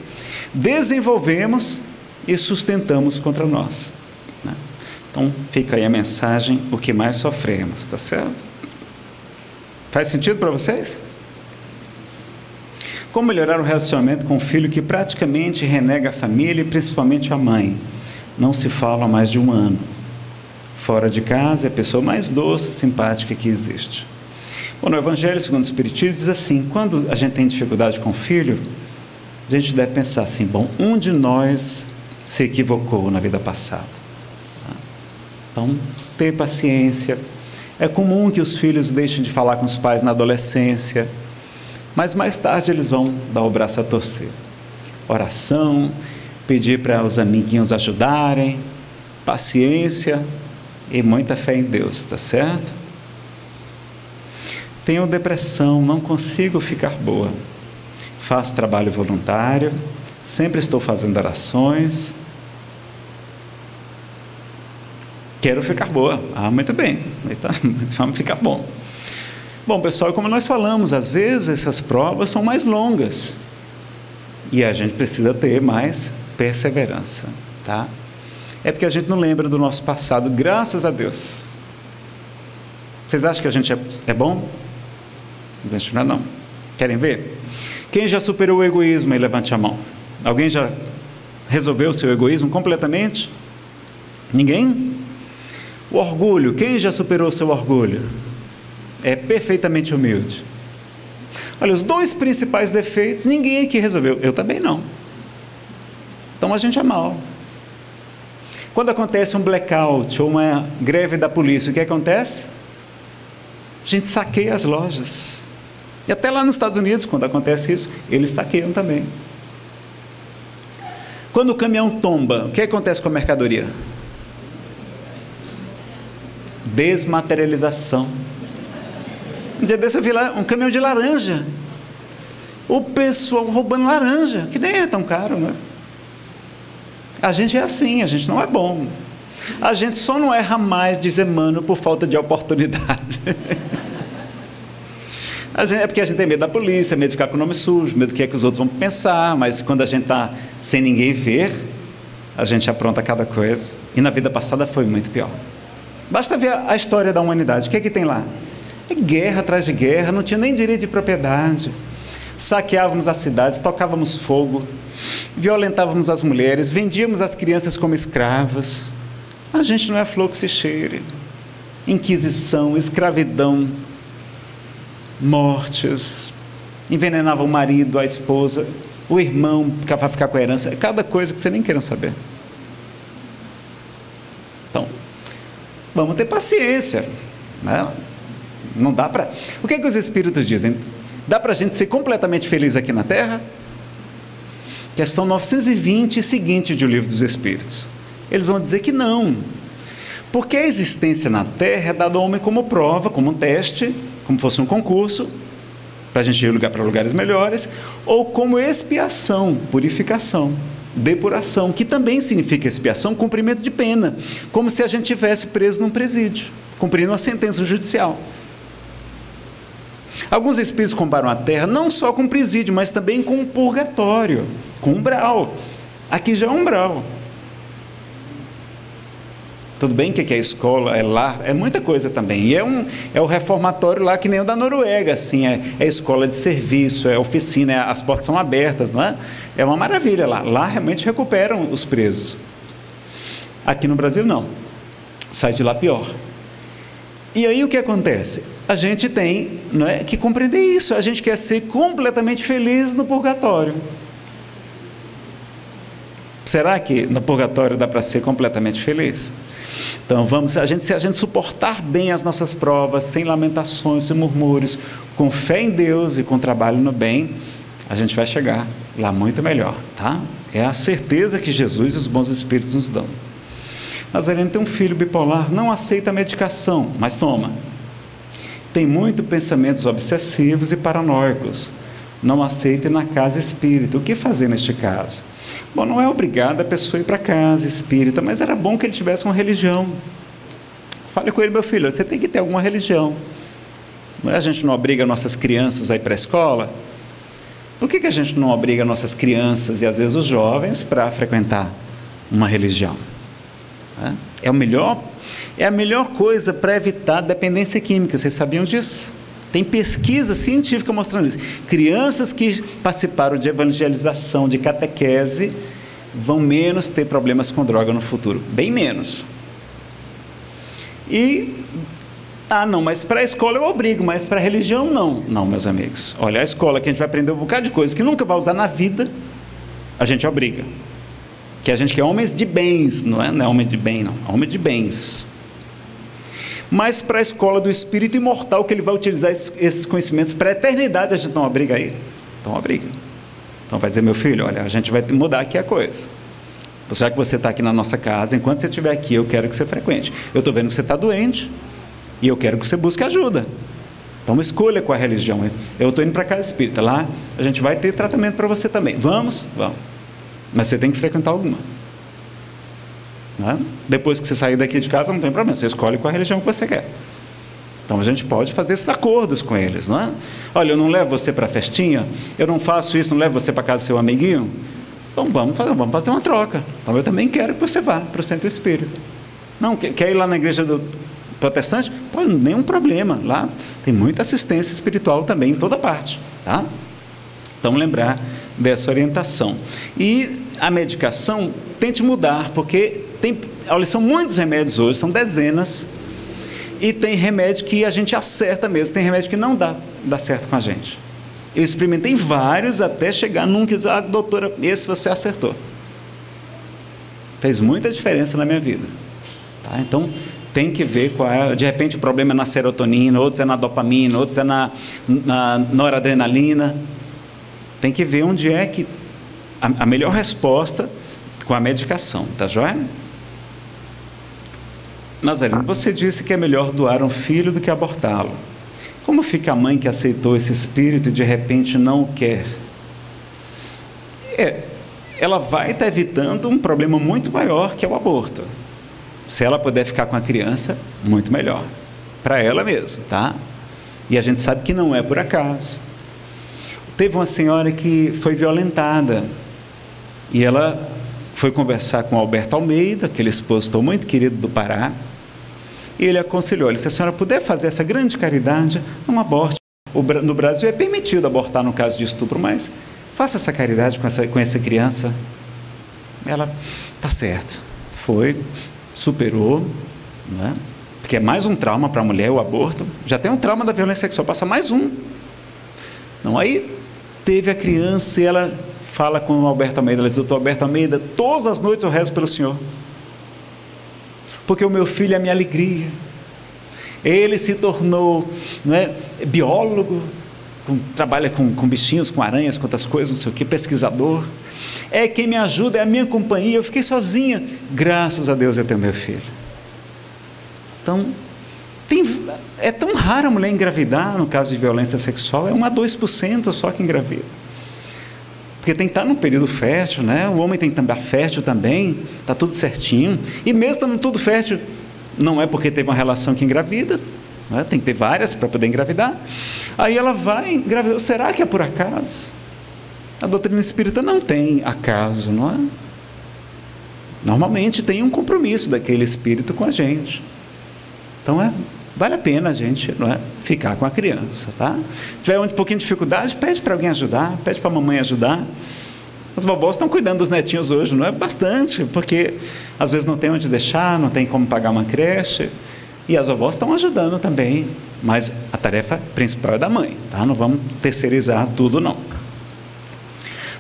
desenvolvemos e sustentamos contra nós. Né? Então, fica aí a mensagem, o que mais sofremos, tá certo? Faz sentido para vocês? Como melhorar o relacionamento com o filho que praticamente renega a família e principalmente a mãe? Não se fala há mais de um ano. Fora de casa é a pessoa mais doce e simpática que existe. Bom, no Evangelho segundo o Espiritismo diz assim, quando a gente tem dificuldade com o filho, a gente deve pensar assim, bom, um de nós se equivocou na vida passada. Então, ter paciência. É comum que os filhos deixem de falar com os pais na adolescência, mas mais tarde eles vão dar o braço a torcer. Oração, pedir para os amiguinhos ajudarem, paciência e muita fé em Deus, tá certo? Tenho depressão, não consigo ficar boa. Faço trabalho voluntário, sempre estou fazendo orações. Quero ficar boa. Ah, muito bem. Então, vamos ficar bom. Bom, pessoal, como nós falamos, às vezes essas provas são mais longas. E a gente precisa ter mais perseverança, tá? É porque a gente não lembra do nosso passado, graças a Deus. Vocês acham que a gente é, é bom? Não, não. Querem ver? Quem já superou o egoísmo? Aí levante a mão. Alguém já resolveu o seu egoísmo completamente? Ninguém? O orgulho. Quem já superou o seu orgulho? É perfeitamente humilde. Olha, os dois principais defeitos, ninguém aqui resolveu. Eu também não. Então a gente é mau. Quando acontece um blackout ou uma greve da polícia, o que acontece? A gente saqueia as lojas. E até lá nos Estados Unidos, quando acontece isso, eles saqueiam também. Quando o caminhão tomba, o que acontece com a mercadoria? Desmaterialização. Um dia desse eu vi lá um caminhão de laranja. O pessoal roubando laranja, que nem é tão caro, né? A gente é assim, a gente não é bom. A gente só não erra mais, diz Emmanuel, por falta de oportunidade. A gente, é porque a gente tem medo da polícia, medo de ficar com o nome sujo, medo do que é que os outros vão pensar, mas quando a gente está sem ninguém ver, a gente apronta cada coisa. E na vida passada foi muito pior. Basta ver a história da humanidade, o que é que tem lá? É guerra atrás de guerra, não tinha nem direito de propriedade. Saqueávamos as cidades, tocávamos fogo, violentávamos as mulheres, vendíamos as crianças como escravas. A gente não é flor que se cheire. Inquisição, escravidão, mortes, envenenava o marido, a esposa, o irmão para ficar com a herança, cada coisa que você nem queira saber. Então, vamos ter paciência, né? Não dá para... O que é que os espíritos dizem? Dá para a gente ser completamente feliz aqui na Terra? questão novecentos e vinte seguinte de O Livro dos Espíritos. Eles vão dizer que não, porque a existência na Terra é dada ao homem como prova, como um teste, como fosse um concurso, para a gente ir para lugares melhores, ou como expiação, purificação, depuração, que também significa expiação, cumprimento de pena, como se a gente estivesse preso num presídio, cumprindo uma sentença judicial. Alguns espíritos comparam a Terra não só com presídio, mas também com um purgatório, com umbral. Aqui já é umbral. Tudo bem que aqui é escola, é lar, é muita coisa também. E é, um, é o reformatório lá que nem o da Noruega, assim, é, é escola de serviço, é oficina, é, as portas são abertas, não é? É uma maravilha lá. Lá realmente recuperam os presos. Aqui no Brasil não. Sai de lá pior. E aí o que acontece? A gente tem, não é, que compreender isso. A gente quer ser completamente feliz no purgatório. Será que no purgatório dá para ser completamente feliz? Então vamos, a gente, se a gente suportar bem as nossas provas, sem lamentações, sem murmúrios, com fé em Deus e com trabalho no bem, a gente vai chegar lá muito melhor, tá? É a certeza que Jesus e os bons espíritos nos dão. Nazareno tem um filho bipolar, não aceita medicação, mas toma. Tem muitos pensamentos obsessivos e paranoicos, não aceita ir na casa espírita. O que fazer neste caso? Bom, não é obrigada a pessoa ir para casa espírita, mas era bom que ele tivesse uma religião. Fale com ele: meu filho, você tem que ter alguma religião. A gente não obriga nossas crianças a ir para a escola? Por que que a gente não obriga nossas crianças e às vezes os jovens para frequentar uma religião? É o melhor, é a melhor coisa para evitar dependência química. Vocês sabiam disso? Tem pesquisa científica mostrando isso. Crianças que participaram de evangelização, de catequese, vão menos ter problemas com droga no futuro, bem menos. E, ah não, mas para a escola eu obrigo, mas para a religião não. Não, meus amigos, olha, a escola que a gente vai aprender um bocado de coisa que nunca vai usar na vida, a gente obriga. Que a gente quer homens de bens, não é, não é homem de bem não, é homem de bens. Mas para a escola do espírito imortal, que ele vai utilizar esses conhecimentos para a eternidade, a gente não obriga ele. Então obriga. Então vai dizer: meu filho, olha, a gente vai mudar aqui a coisa. Já que você está aqui na nossa casa, enquanto você estiver aqui, eu quero que você frequente. Eu estou vendo que você está doente e eu quero que você busque ajuda. Então escolha qual a religião. Eu estou indo para a casa espírita, lá a gente vai ter tratamento para você também. Vamos? Vamos. Mas você tem que frequentar alguma. Né? Depois que você sair daqui de casa, não tem problema, você escolhe qual a religião que você quer. Então a gente pode fazer esses acordos com eles, não é? Olha, eu não levo você para a festinha, eu não faço isso, não levo você para casa do seu amiguinho. Então vamos fazer, vamos fazer uma troca. Então eu também quero que você vá para o centro espírita. Não, quer, quer ir lá na igreja do protestante? Pô, nenhum problema, lá tem muita assistência espiritual também, em toda parte, tá? Então lembrar dessa orientação. E a medicação, tente mudar, porque tem, olha, são muitos remédios hoje, são dezenas, e tem remédio que a gente acerta mesmo, tem remédio que não dá, dá certo com a gente. Eu experimentei vários até chegar num que diz: ah, doutora, esse você acertou. Fez muita diferença na minha vida. Tá? Então, tem que ver qual é. De repente o problema é na serotonina, outros é na dopamina, outros é na, na noradrenalina. Tem que ver onde é que a, a melhor resposta com a medicação, tá joia? Nazareno, você disse que é melhor doar um filho do que abortá-lo. Como fica a mãe que aceitou esse espírito e de repente não o quer? É, ela vai estar evitando um problema muito maior, que é o aborto. Se ela puder ficar com a criança, muito melhor. Para ela mesma, tá? E a gente sabe que não é por acaso. Teve uma senhora que foi violentada e ela foi conversar com Alberto Almeida, aquele expositor muito querido do Pará, e ele aconselhou: olha, se a senhora puder fazer essa grande caridade, não aborte. No Brasil é permitido abortar no caso de estupro, mas faça essa caridade com essa, com essa criança. Ela, tá certo, foi, superou, né? Porque é mais um trauma para a mulher o aborto, já tem um trauma da violência sexual, passa mais um. Não, aí teve a criança e ela fala com o Alberto Almeida, ela diz: doutor Alberto Almeida, todas as noites eu rezo pelo senhor, porque o meu filho é a minha alegria, ele se tornou, não é, biólogo, com, trabalha com, com bichinhos, com aranhas, com outras coisas, não sei o que, pesquisador, é quem me ajuda, é a minha companhia, eu fiquei sozinha, graças a Deus eu tenho meu filho. Então, tem, é tão raro a mulher engravidar, no caso de violência sexual, é um a dois por cento só que engravida. Porque tem que estar num período fértil, né? O homem tem que estar fértil também, está tudo certinho, e mesmo estando tudo fértil, não é porque teve uma relação que engravida, né? Tem que ter várias para poder engravidar, aí ela vai engravidar, será que é por acaso? A doutrina espírita não tem acaso, não é? Normalmente tem um compromisso daquele espírito com a gente, então é, vale a pena a gente, não é, ficar com a criança, tá? Se tiver um pouquinho de dificuldade, pede para alguém ajudar, pede para a mamãe ajudar. As vovós estão cuidando dos netinhos hoje, não é? Bastante, porque às vezes não tem onde deixar, não tem como pagar uma creche, e as vovós estão ajudando também, mas a tarefa principal é da mãe, tá? Não vamos terceirizar tudo, não.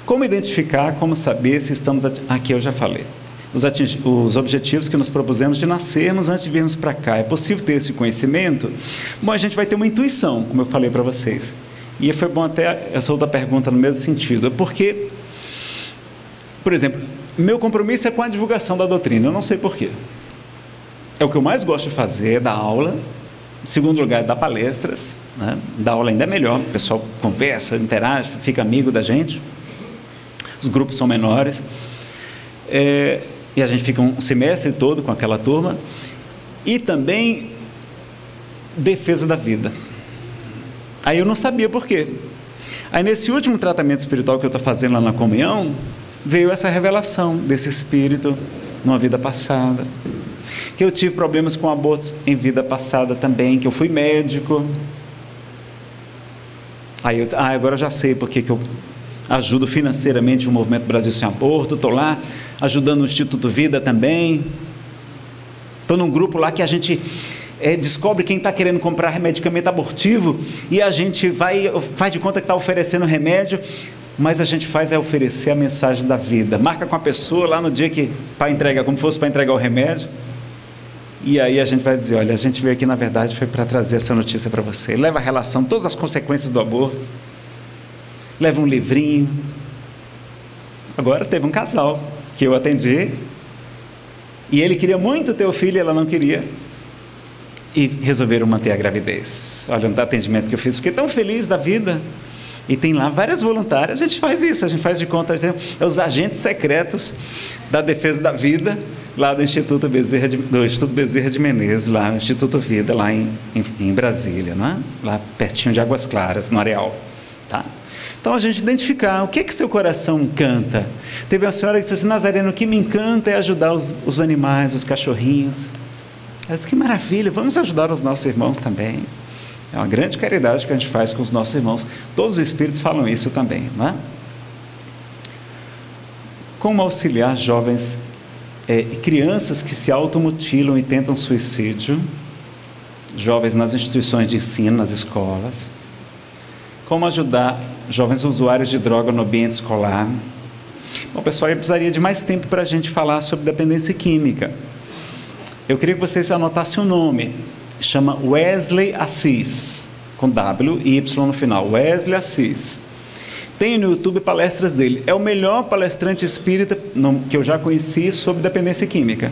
Como identificar, como saber se estamos... At... Aqui eu já falei. Os, ating... Os objetivos que nos propusemos de nascermos antes de virmos para cá. É possível ter esse conhecimento? Bom, a gente vai ter uma intuição, como eu falei para vocês. E foi bom até essa outra pergunta no mesmo sentido. É porque... Por exemplo, meu compromisso é com a divulgação da doutrina, eu não sei porquê. É o que eu mais gosto de fazer, é dar aula, em segundo lugar é dar palestras, né? Dar aula ainda é melhor, o pessoal conversa, interage, fica amigo da gente, os grupos são menores, é, e a gente fica um semestre todo com aquela turma, e também defesa da vida. Aí eu não sabia porquê. Aí nesse último tratamento espiritual que eu estou fazendo lá na comunhão, veio essa revelação desse espírito numa vida passada, que eu tive problemas com abortos em vida passada também, que eu fui médico. Aí eu, ah, agora eu já sei porque que eu ajudo financeiramente o Movimento Brasil Sem Aborto, estou lá ajudando o Instituto Vida também, estou num grupo lá que a gente é, descobre quem está querendo comprar medicamento abortivo, e a gente vai, faz de conta que está oferecendo remédio, mas a gente faz é oferecer a mensagem da vida, marca com a pessoa lá no dia que para entregar, como fosse para entregar o remédio, e aí a gente vai dizer, olha, a gente veio aqui na verdade foi para trazer essa notícia para você, leva a relação, todas as consequências do aborto, leva um livrinho. Agora teve um casal que eu atendi, e ele queria muito ter o filho, ela não queria, e resolveram manter a gravidez. Olha, no atendimento que eu fiz, fiquei tão feliz da vida. E tem lá várias voluntárias, a gente faz isso, a gente faz de conta, é os agentes secretos da Defesa da Vida, lá do Instituto Bezerra de, do Instituto Bezerra de Menezes, lá, Instituto Vida, lá em, em, em Brasília, não é? Lá pertinho de Águas Claras, no Areal, tá? Então a gente identificar, o que é que seu coração canta? Teve uma senhora que disse assim, Nazareno, o que me encanta é ajudar os, os animais, os cachorrinhos. Eu disse, que maravilha, vamos ajudar os nossos irmãos também. É uma grande caridade que a gente faz com os nossos irmãos. Todos os espíritos falam isso também, não é? Como auxiliar jovens e é, crianças que se automutilam e tentam suicídio? Jovens nas instituições de ensino, nas escolas. Como ajudar jovens usuários de droga no ambiente escolar? Bom, pessoal, eu precisaria de mais tempo para a gente falar sobre dependência química. Eu queria que vocês anotassem o nome. Chama Wesley Assis, com W e Y no final, Wesley Assis. Tem no YouTube palestras dele, é o melhor palestrante espírita que eu já conheci sobre dependência química.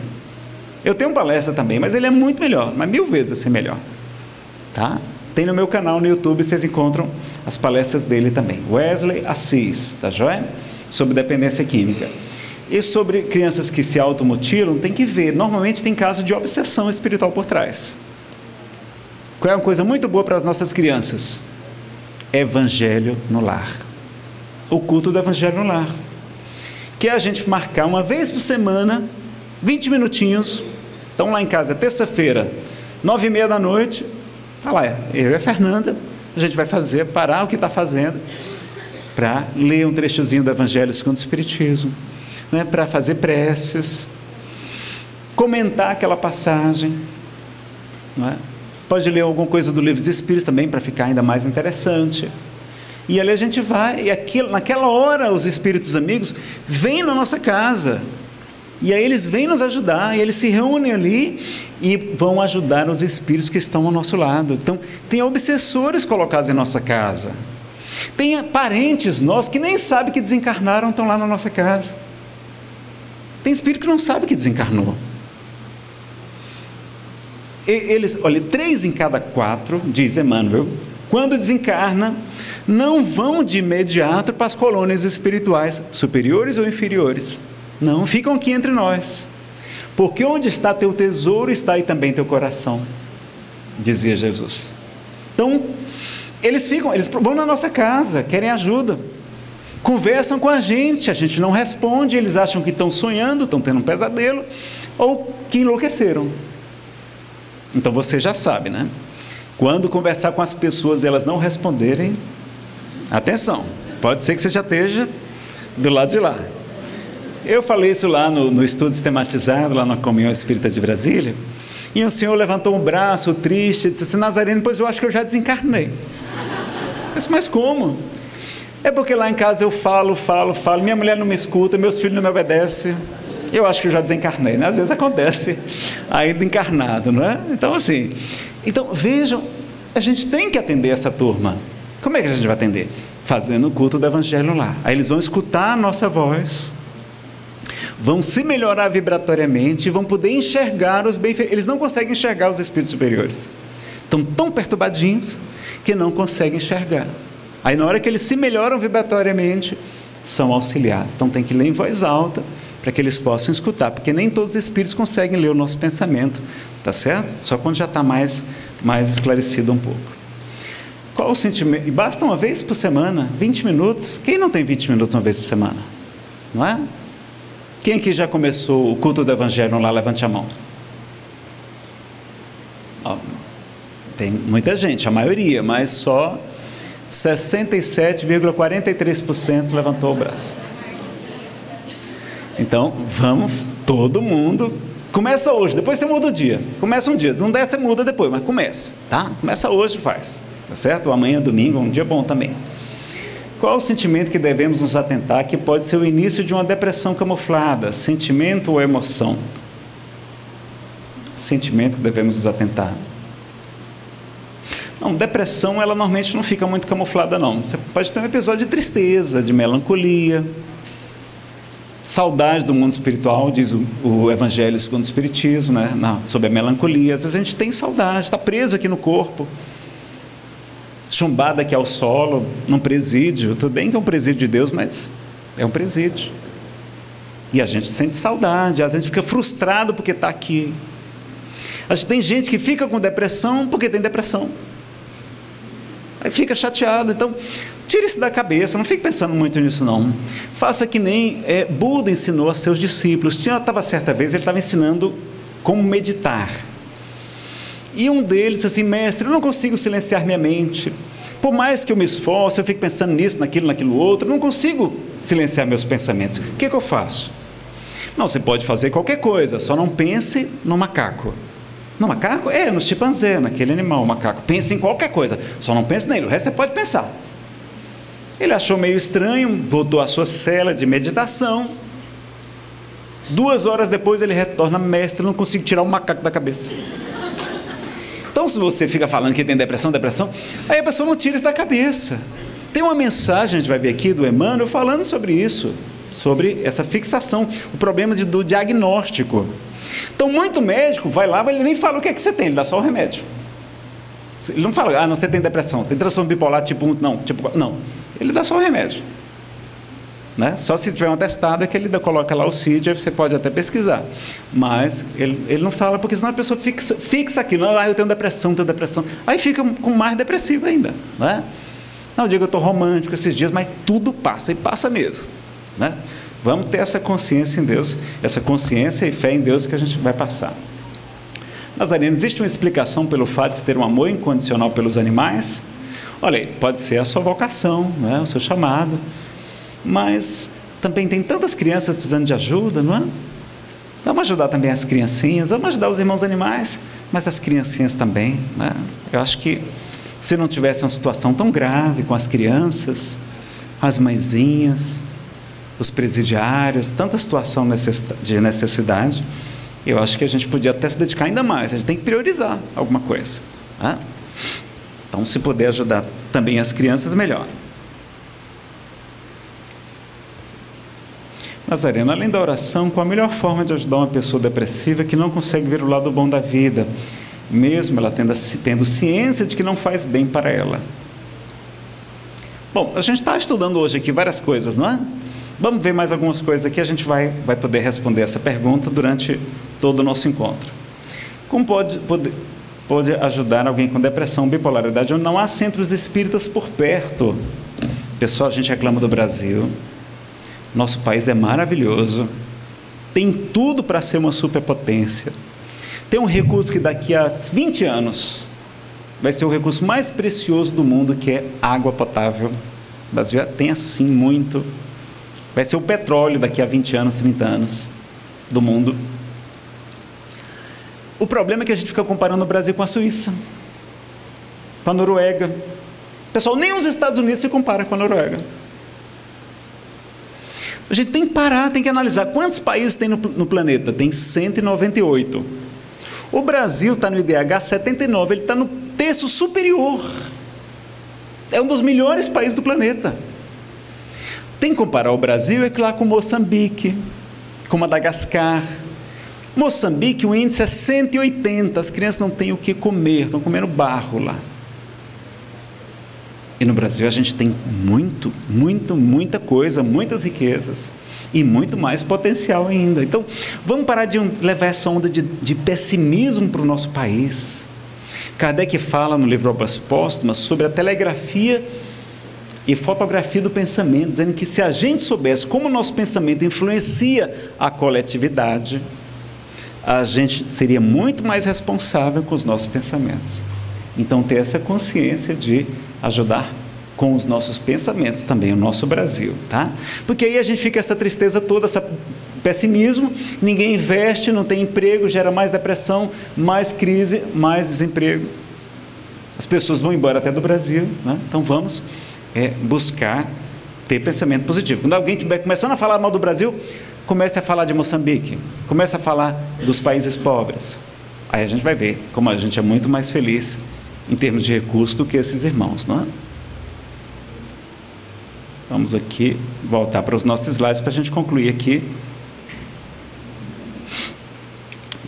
Eu tenho palestra também, mas ele é muito melhor, mas mil vezes assim melhor, tá? Tem no meu canal no YouTube, vocês encontram as palestras dele também, Wesley Assis, tá joia? Sobre dependência química. E sobre crianças que se automutilam, tem que ver, normalmente tem caso de obsessão espiritual por trás. Qual é uma coisa muito boa para as nossas crianças? Evangelho no lar. O culto do Evangelho no lar. Que é a gente marcar uma vez por semana, vinte minutinhos. Então lá em casa, terça-feira, nove e meia da noite, tá lá, eu e a Fernanda, a gente vai fazer, parar o que está fazendo, para ler um trechozinho do Evangelho segundo o Espiritismo, né? Para fazer preces, comentar aquela passagem, não é? Pode ler alguma coisa do Livro dos Espíritos também, para ficar ainda mais interessante. E ali a gente vai, e aquilo, naquela hora os espíritos amigos vêm na nossa casa, e aí eles vêm nos ajudar, e eles se reúnem ali, e vão ajudar os espíritos que estão ao nosso lado. Então, tem obsessores colocados em nossa casa, Tem parentes nossos que nem sabem que desencarnaram, estão lá na nossa casa. Tem espírito que não sabe que desencarnou. Eles, olha, três em cada quatro, diz Emmanuel, quando desencarna, não vão de imediato para as colônias espirituais, superiores ou inferiores. Não, ficam aqui entre nós. Porque onde está teu tesouro, está aí também teu coração, dizia Jesus. Então, eles ficam, eles vão na nossa casa, querem ajuda, conversam com a gente, a gente não responde, eles acham que estão sonhando, estão tendo um pesadelo, ou que enlouqueceram. Então você já sabe, né? Quando conversar com as pessoas e elas não responderem, atenção, pode ser que você já esteja do lado de lá. Eu falei isso lá no, no estudo sistematizado, lá na Comunhão Espírita de Brasília, e o senhor levantou um braço triste e disse assim: Nazareno, pois eu acho que eu já desencarnei. Eu disse: mas como? É porque lá em casa eu falo, falo, falo, minha mulher não me escuta, meus filhos não me obedecem. Eu acho que eu já desencarnei, né? Às vezes acontece ainda encarnado, não é? Então assim, então vejam, a gente tem que atender essa turma. Como é que a gente vai atender? Fazendo o culto do Evangelho lá. Aí eles vão escutar a nossa voz, vão se melhorar vibratoriamente, vão poder enxergar os benfeitores. Eles não conseguem enxergar os espíritos superiores, estão tão perturbadinhos que não conseguem enxergar. Aí na hora que eles se melhoram vibratoriamente, são auxiliados. Então tem que ler em voz alta, para que eles possam escutar, porque nem todos os espíritos conseguem ler o nosso pensamento, tá certo? Só quando já está mais, mais esclarecido um pouco. Qual o sentimento? E basta uma vez por semana, vinte minutos, quem não tem vinte minutos uma vez por semana? Não é? Quem aqui já começou o culto do Evangelho lá, levante a mão. Ó, tem muita gente, a maioria, mas só sessenta e sete vírgula quarenta e três por cento levantou o braço. Então, vamos, todo mundo, começa hoje, depois você muda o dia, começa um dia, não der, você muda depois, mas começa, tá? Começa hoje e faz, tá certo? Ou amanhã, domingo, um dia bom também. Qual o sentimento que devemos nos atentar, que pode ser o início de uma depressão camuflada, sentimento ou emoção? Sentimento que devemos nos atentar. Não, depressão, ela normalmente não fica muito camuflada não, você pode ter um episódio de tristeza, de melancolia, saudade do mundo espiritual, diz o, o Evangelho segundo o Espiritismo, né? Não, sobre a melancolia. Às vezes a gente tem saudade, está preso aqui no corpo, chumbado aqui ao solo, num presídio. Tudo bem que é um presídio de Deus, mas é um presídio, e a gente sente saudade, às vezes fica frustrado porque está aqui. A gente tem gente que fica com depressão porque tem depressão, aí fica chateado. Então tire isso da cabeça, não fique pensando muito nisso não. Faça que nem é, Buda ensinou a seus discípulos. Tinha, estava certa vez, ele estava ensinando como meditar, e um deles disse assim: mestre, eu não consigo silenciar minha mente, por mais que eu me esforce, eu fico pensando nisso, naquilo, naquilo outro, eu não consigo silenciar meus pensamentos, o que é que eu faço? Não, você pode fazer qualquer coisa, só não pense no macaco. No macaco? É, no chimpanzé, naquele animal, o macaco. Pense em qualquer coisa, só não pense nele, o resto você pode pensar. Ele achou meio estranho, voltou à sua cela de meditação. Duas horas depois ele retorna: mestre, não consigo tirar o macaco da cabeça. Então, se você fica falando que tem depressão, depressão, aí a pessoa não tira isso da cabeça. Tem uma mensagem, a gente vai ver aqui, do Emmanuel falando sobre isso, sobre essa fixação, o problema de, do diagnóstico. Então, muito médico vai lá, mas ele nem fala o que é que você tem, ele dá só o remédio. Ele não fala: ah, não, você tem depressão, você tem transtorno bipolar tipo um, não, tipo quatro, não. Ele dá só o remédio, né? Só se tiver um atestado é que ele coloca lá o C I D, aí você pode até pesquisar, mas ele, ele não fala, porque senão a pessoa fixa, fixa aquilo. Ah, eu tenho depressão, tenho depressão, aí fica com mais depressivo ainda, né? Não, eu digo, eu estou romântico esses dias, mas tudo passa, e passa mesmo, né? Vamos ter essa consciência em Deus, essa consciência e fé em Deus que a gente vai passar. Nazareno, existe uma explicação pelo fato de ter um amor incondicional pelos animais? Olha aí, pode ser a sua vocação, não é? O seu chamado, mas também tem tantas crianças precisando de ajuda, não é? Vamos ajudar também as criancinhas, vamos ajudar os irmãos animais, mas as criancinhas também, né? Eu acho que se não tivesse uma situação tão grave com as crianças, as mãezinhas, os presidiários, tanta situação de necessidade, eu acho que a gente podia até se dedicar ainda mais. A gente tem que priorizar alguma coisa, né? Então, se puder ajudar também as crianças, melhor. Nazareno, além da oração, qual a melhor forma de ajudar uma pessoa depressiva que não consegue ver o lado bom da vida, mesmo ela tendo, tendo ciência de que não faz bem para ela? Bom, a gente está estudando hoje aqui várias coisas, não é? Vamos ver mais algumas coisas aqui, a gente vai, vai poder responder essa pergunta durante todo o nosso encontro. Como pode, pode, pode ajudar alguém com depressão, bipolaridade, onde não há centros espíritas por perto? Pessoal, a gente reclama do Brasil. Nosso país é maravilhoso. Tem tudo para ser uma superpotência. Tem um recurso que daqui a vinte anos vai ser o recurso mais precioso do mundo, que é água potável. O Brasil já tem assim muito. Vai ser o petróleo daqui a vinte anos, trinta anos do mundo. O problema é que a gente fica comparando o Brasil com a Suíça, com a Noruega. Pessoal, nem os Estados Unidos se compara com a Noruega. A gente tem que parar, tem que analisar. Quantos países tem no, no planeta? Tem cento e noventa e oito. O Brasil está no I D H setenta e nove, ele está no terço superior. É um dos melhores países do planeta. Tem que comparar o Brasil, é claro, com Moçambique, com Madagascar. Moçambique, o índice é cento e oitenta, as crianças não têm o que comer, estão comendo barro lá. E no Brasil a gente tem muito, muito, muita coisa, muitas riquezas e muito mais potencial ainda. Então, vamos parar de levar essa onda de, de pessimismo para o nosso país. Kardec fala no livro Obras Póstumas sobre a telegrafia e fotografia do pensamento, dizendo que se a gente soubesse como o nosso pensamento influencia a coletividade, a gente seria muito mais responsável com os nossos pensamentos. Então, ter essa consciência de ajudar com os nossos pensamentos também, o nosso Brasil, tá? Porque aí a gente fica essa tristeza toda, esse pessimismo, ninguém investe, não tem emprego, gera mais depressão, mais crise, mais desemprego. As pessoas vão embora até do Brasil, né? Então, vamos... é buscar ter pensamento positivo. Quando alguém estiver começando a falar mal do Brasil, comece a falar de Moçambique, comece a falar dos países pobres. Aí a gente vai ver como a gente é muito mais feliz em termos de recursos do que esses irmãos, não é? Vamos aqui voltar para os nossos slides para a gente concluir aqui.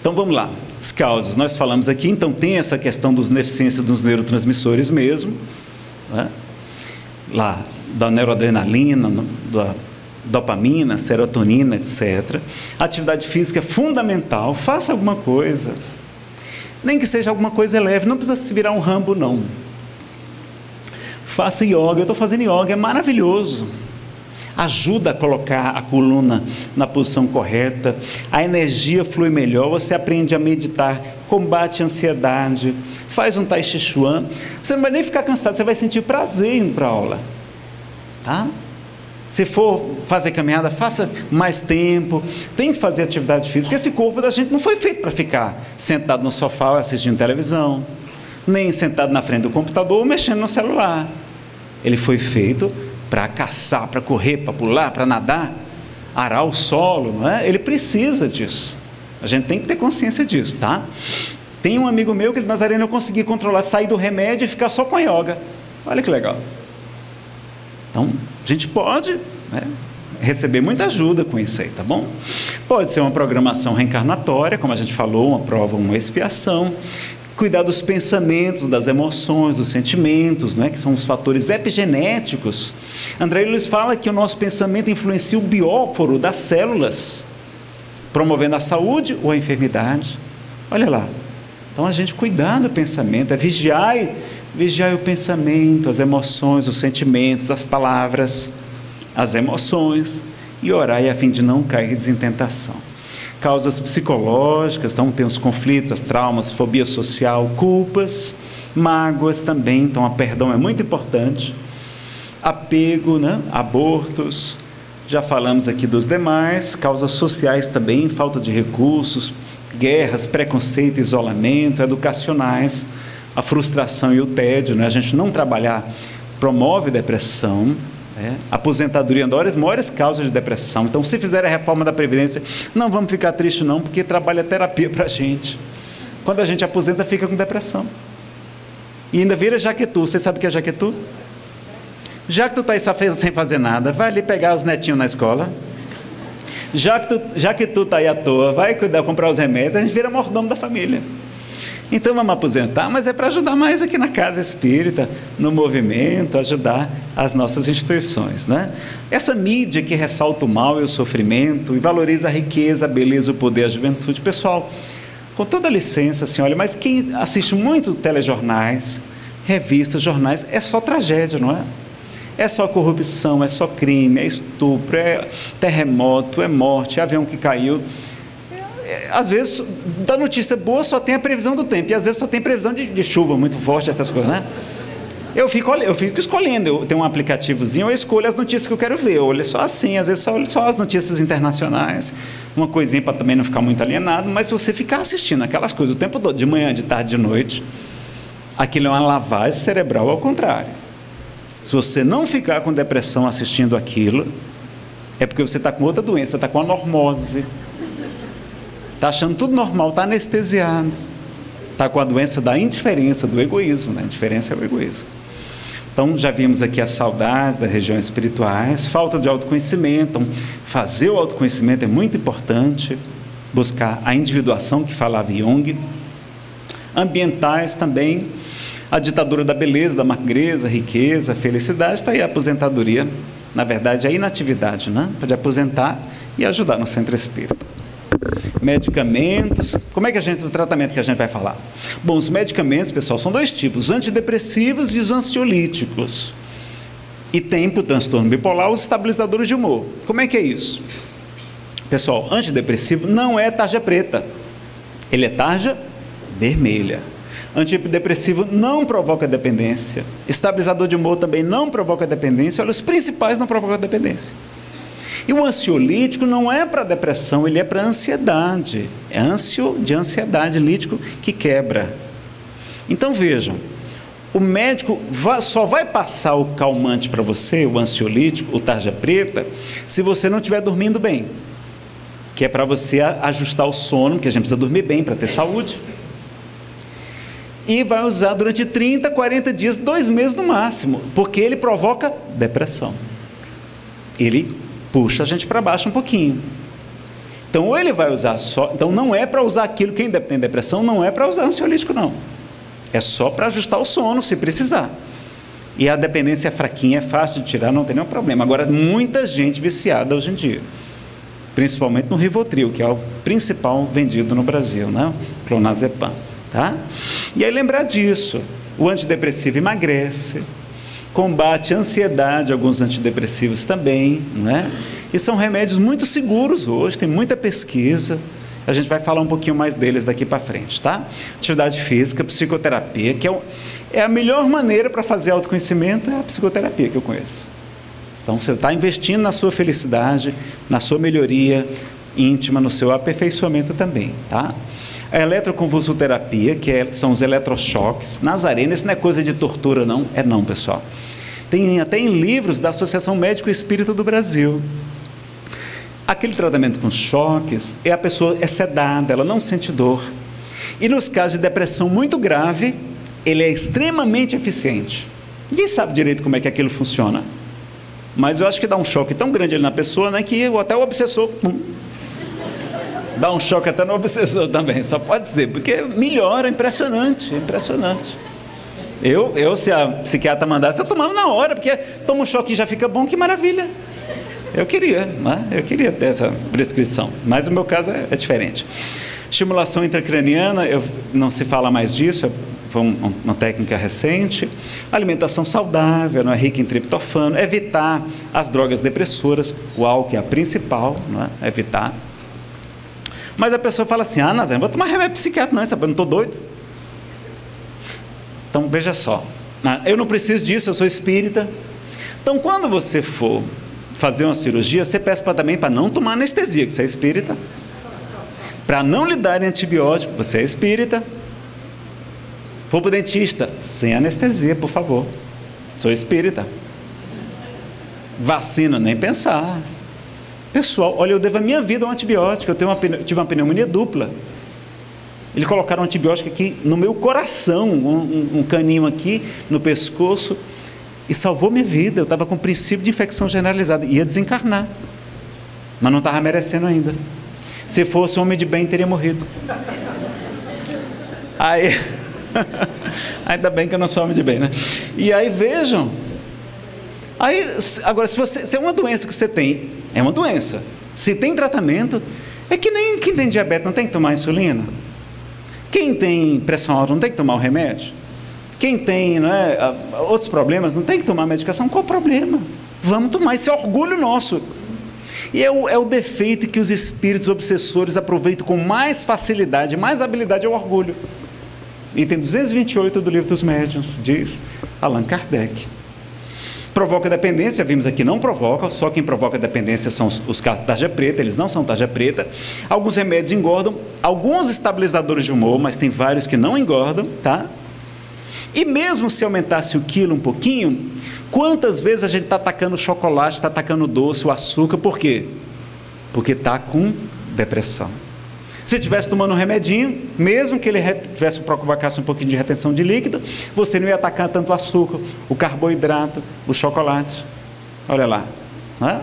Então vamos lá, as causas, nós falamos aqui, então tem essa questão dos deficiências dos neurotransmissores mesmo, não é? Lá, da neuroadrenalina, da dopamina, serotonina, etcétera. A atividade física é fundamental, faça alguma coisa, nem que seja alguma coisa leve, não precisa se virar um Rambo, não. Faça yoga, eu estou fazendo yoga, é maravilhoso, ajuda a colocar a coluna na posição correta, a energia flui melhor, você aprende a meditar, combate a ansiedade, faz um tai chi chuan, você não vai nem ficar cansado, você vai sentir prazer indo para a aula, tá? Se for fazer caminhada, faça mais tempo, tem que fazer atividade física, esse corpo da gente não foi feito para ficar sentado no sofá assistindo televisão, nem sentado na frente do computador ou mexendo no celular, ele foi feito para caçar, para correr, para pular, para nadar, arar o solo, não é? Ele precisa disso, a gente tem que ter consciência disso, tá? Tem um amigo meu que, Nazareno, eu consegui controlar, sair do remédio e ficar só com a yoga, olha que legal. Então, a gente pode, né, receber muita ajuda com isso aí, tá bom? Pode ser uma programação reencarnatória, como a gente falou, uma prova, uma expiação, cuidar dos pensamentos, das emoções, dos sentimentos, né, que são os fatores epigenéticos. André Luiz fala que o nosso pensamento influencia o bióforo das células, promovendo a saúde ou a enfermidade. Olha lá, então a gente cuidar do pensamento, é vigiar, vigiar o pensamento, as emoções, os sentimentos, as palavras, as emoções, e orar a fim de não cair em tentação. Causas psicológicas, então tem os conflitos, as traumas, fobia social, culpas, mágoas também, então a perdão é muito importante, apego, né? Abortos, já falamos aqui dos demais, causas sociais também, falta de recursos, guerras, preconceito, isolamento, educacionais, a frustração e o tédio, né? A gente não trabalhar promove depressão, É. aposentadoria andoras, maiores causas de depressão. Então, se fizer a reforma da Previdência, não vamos ficar tristes não, porque trabalha terapia para a gente. Quando a gente aposenta, fica com depressão. E ainda vira jaquetu. Você sabe o que é jaquetu? Já que tu está aí sem fazer nada, vai ali pegar os netinhos na escola, já que tu, já que tu tá aí à toa, vai cuidar, comprar os remédios, a gente vira mordomo da família. Então vamos aposentar, mas é para ajudar mais aqui na casa espírita, no movimento, ajudar as nossas instituições, né? Essa mídia que ressalta o mal e o sofrimento, e valoriza a riqueza, a beleza, o poder, a juventude. Pessoal, com toda a licença, assim, olha, mas quem assiste muito telejornais, revistas, jornais, é só tragédia, não é? É só corrupção, é só crime, é estupro, é terremoto, é morte, é avião que caiu. Às vezes, da notícia boa só tem a previsão do tempo, e às vezes só tem previsão de, de chuva muito forte, essas coisas, né? Eu fico, eu fico escolhendo, eu tenho um aplicativozinho, eu escolho as notícias que eu quero ver, eu olho só assim, às vezes só olho só as notícias internacionais, uma coisinha para também não ficar muito alienado, mas se você ficar assistindo aquelas coisas o tempo todo, de manhã, de tarde, de noite, aquilo é uma lavagem cerebral ao contrário. Se você não ficar com depressão assistindo aquilo, é porque você está com outra doença, está com anormose. Está achando tudo normal, está anestesiado, está com a doença da indiferença, do egoísmo, né? A indiferença é o egoísmo. Então, já vimos aqui as saudades das regiões espirituais, falta de autoconhecimento. Então, fazer o autoconhecimento é muito importante, buscar a individuação que falava Jung, ambientais também, a ditadura da beleza, da magreza, riqueza, felicidade, está aí a aposentadoria, na verdade, a inatividade, né? Pode aposentar e ajudar no centro espírita. Medicamentos, como é que a gente, o tratamento que a gente vai falar? Bom, os medicamentos, pessoal, são dois tipos, os antidepressivos e os ansiolíticos. E tem para o transtorno bipolar os estabilizadores de humor. Como é que é isso? Pessoal, antidepressivo não é tarja preta, ele é tarja vermelha. Antidepressivo não provoca dependência, estabilizador de humor também não provoca dependência, olha, os principais não provocam dependência. E o ansiolítico não é para depressão, ele é para ansiedade. É ansio de ansiedade, lítico que quebra. Então vejam, o médico só vai passar o calmante para você, o ansiolítico, o tarja preta, se você não estiver dormindo bem. Que é para você ajustar o sono, que a gente precisa dormir bem para ter saúde. E vai usar durante trinta, quarenta dias, dois meses no máximo, porque ele provoca depressão. Ele puxa a gente para baixo um pouquinho. Então, ou ele vai usar só... Então, não é para usar aquilo, quem tem depressão, não é para usar ansiolítico, não. É só para ajustar o sono, se precisar. E a dependência é fraquinha, é fácil de tirar, não tem nenhum problema. Agora, muita gente viciada hoje em dia. Principalmente no Rivotril, que é o principal vendido no Brasil, né? Clonazepam, tá? E aí, lembrar disso. O antidepressivo emagrece, combate a ansiedade, alguns antidepressivos também, não é? E são remédios muito seguros hoje, tem muita pesquisa, a gente vai falar um pouquinho mais deles daqui para frente, tá? Atividade física, psicoterapia, que é, o, é a melhor maneira para fazer autoconhecimento, é a psicoterapia que eu conheço. Então, você está investindo na sua felicidade, na sua melhoria íntima, no seu aperfeiçoamento também, tá? A eletroconvulsoterapia, que é, são os eletrochoques. Nazareno, isso não é coisa de tortura, não. É não, pessoal. Tem até em livros da Associação Médico Espírita do Brasil. Aquele tratamento com choques, é a pessoa é sedada, ela não sente dor. E nos casos de depressão muito grave, ele é extremamente eficiente. Ninguém sabe direito como é que aquilo funciona. Mas eu acho que dá um choque tão grande ali na pessoa, né, que até o obsessor... Dá um choque até no obsessor também, só pode ser, porque melhora, impressionante, impressionante. Eu, eu se a psiquiatra mandasse, eu tomava na hora, porque toma um choque e já fica bom, que maravilha. Eu queria, né? Eu queria ter essa prescrição, mas o meu caso é, é diferente. Estimulação intracraniana, eu, não se fala mais disso, foi um, uma técnica recente. Alimentação saudável, não é, rica em triptofano, evitar as drogas depressoras, o álcool é a principal, não é? Evitar. Mas a pessoa fala assim, ah, Nazareno, vou tomar remédio psiquiátrico, não, eu não estou doido. Então, veja só, eu não preciso disso, eu sou espírita. Então, quando você for fazer uma cirurgia, você peça pra, também para não tomar anestesia, que você é espírita. Para não lhe darem antibiótico, você é espírita. Vou para o dentista, sem anestesia, por favor. Sou espírita. Vacina, nem pensar. Pessoal, olha, eu devo a minha vida a um antibiótico, eu tenho uma, tive uma pneumonia dupla. Eles colocaram um antibiótico aqui no meu coração, um, um caninho aqui no pescoço, e salvou minha vida. Eu estava com princípio de infecção generalizada, ia desencarnar. mas não estava merecendo ainda. Se fosse um homem de bem, teria morrido. Aí, ainda bem que eu não sou homem de bem, né? E aí vejam, aí, agora se, você, se é uma doença que você tem, é uma doença, se tem tratamento, é que nem quem tem diabetes não tem que tomar insulina, quem tem pressão alta não tem que tomar o remédio, quem tem né, outros problemas não tem que tomar medicação. Qual o problema? Vamos tomar, esse é orgulho nosso. E é o, é o defeito que os espíritos obsessores aproveitam com mais facilidade, mais habilidade, é o orgulho. Item duzentos e vinte e oito do Livro dos Médiuns, diz Allan Kardec. Provoca dependência, vimos aqui, não provoca, só quem provoca dependência são os, os casos de tarja preta, eles não são tarja preta. Alguns remédios engordam, alguns estabilizadores de humor, mas tem vários que não engordam, tá? E mesmo se aumentasse o quilo um pouquinho, quantas vezes a gente está atacando o chocolate, está atacando o doce, o açúcar, por quê? Porque está com depressão. Se estivesse tomando um remedinho, mesmo que ele tivesse provocasse um pouquinho de retenção de líquido, você não ia atacar tanto o açúcar, o carboidrato, o chocolate. Olha lá. Né?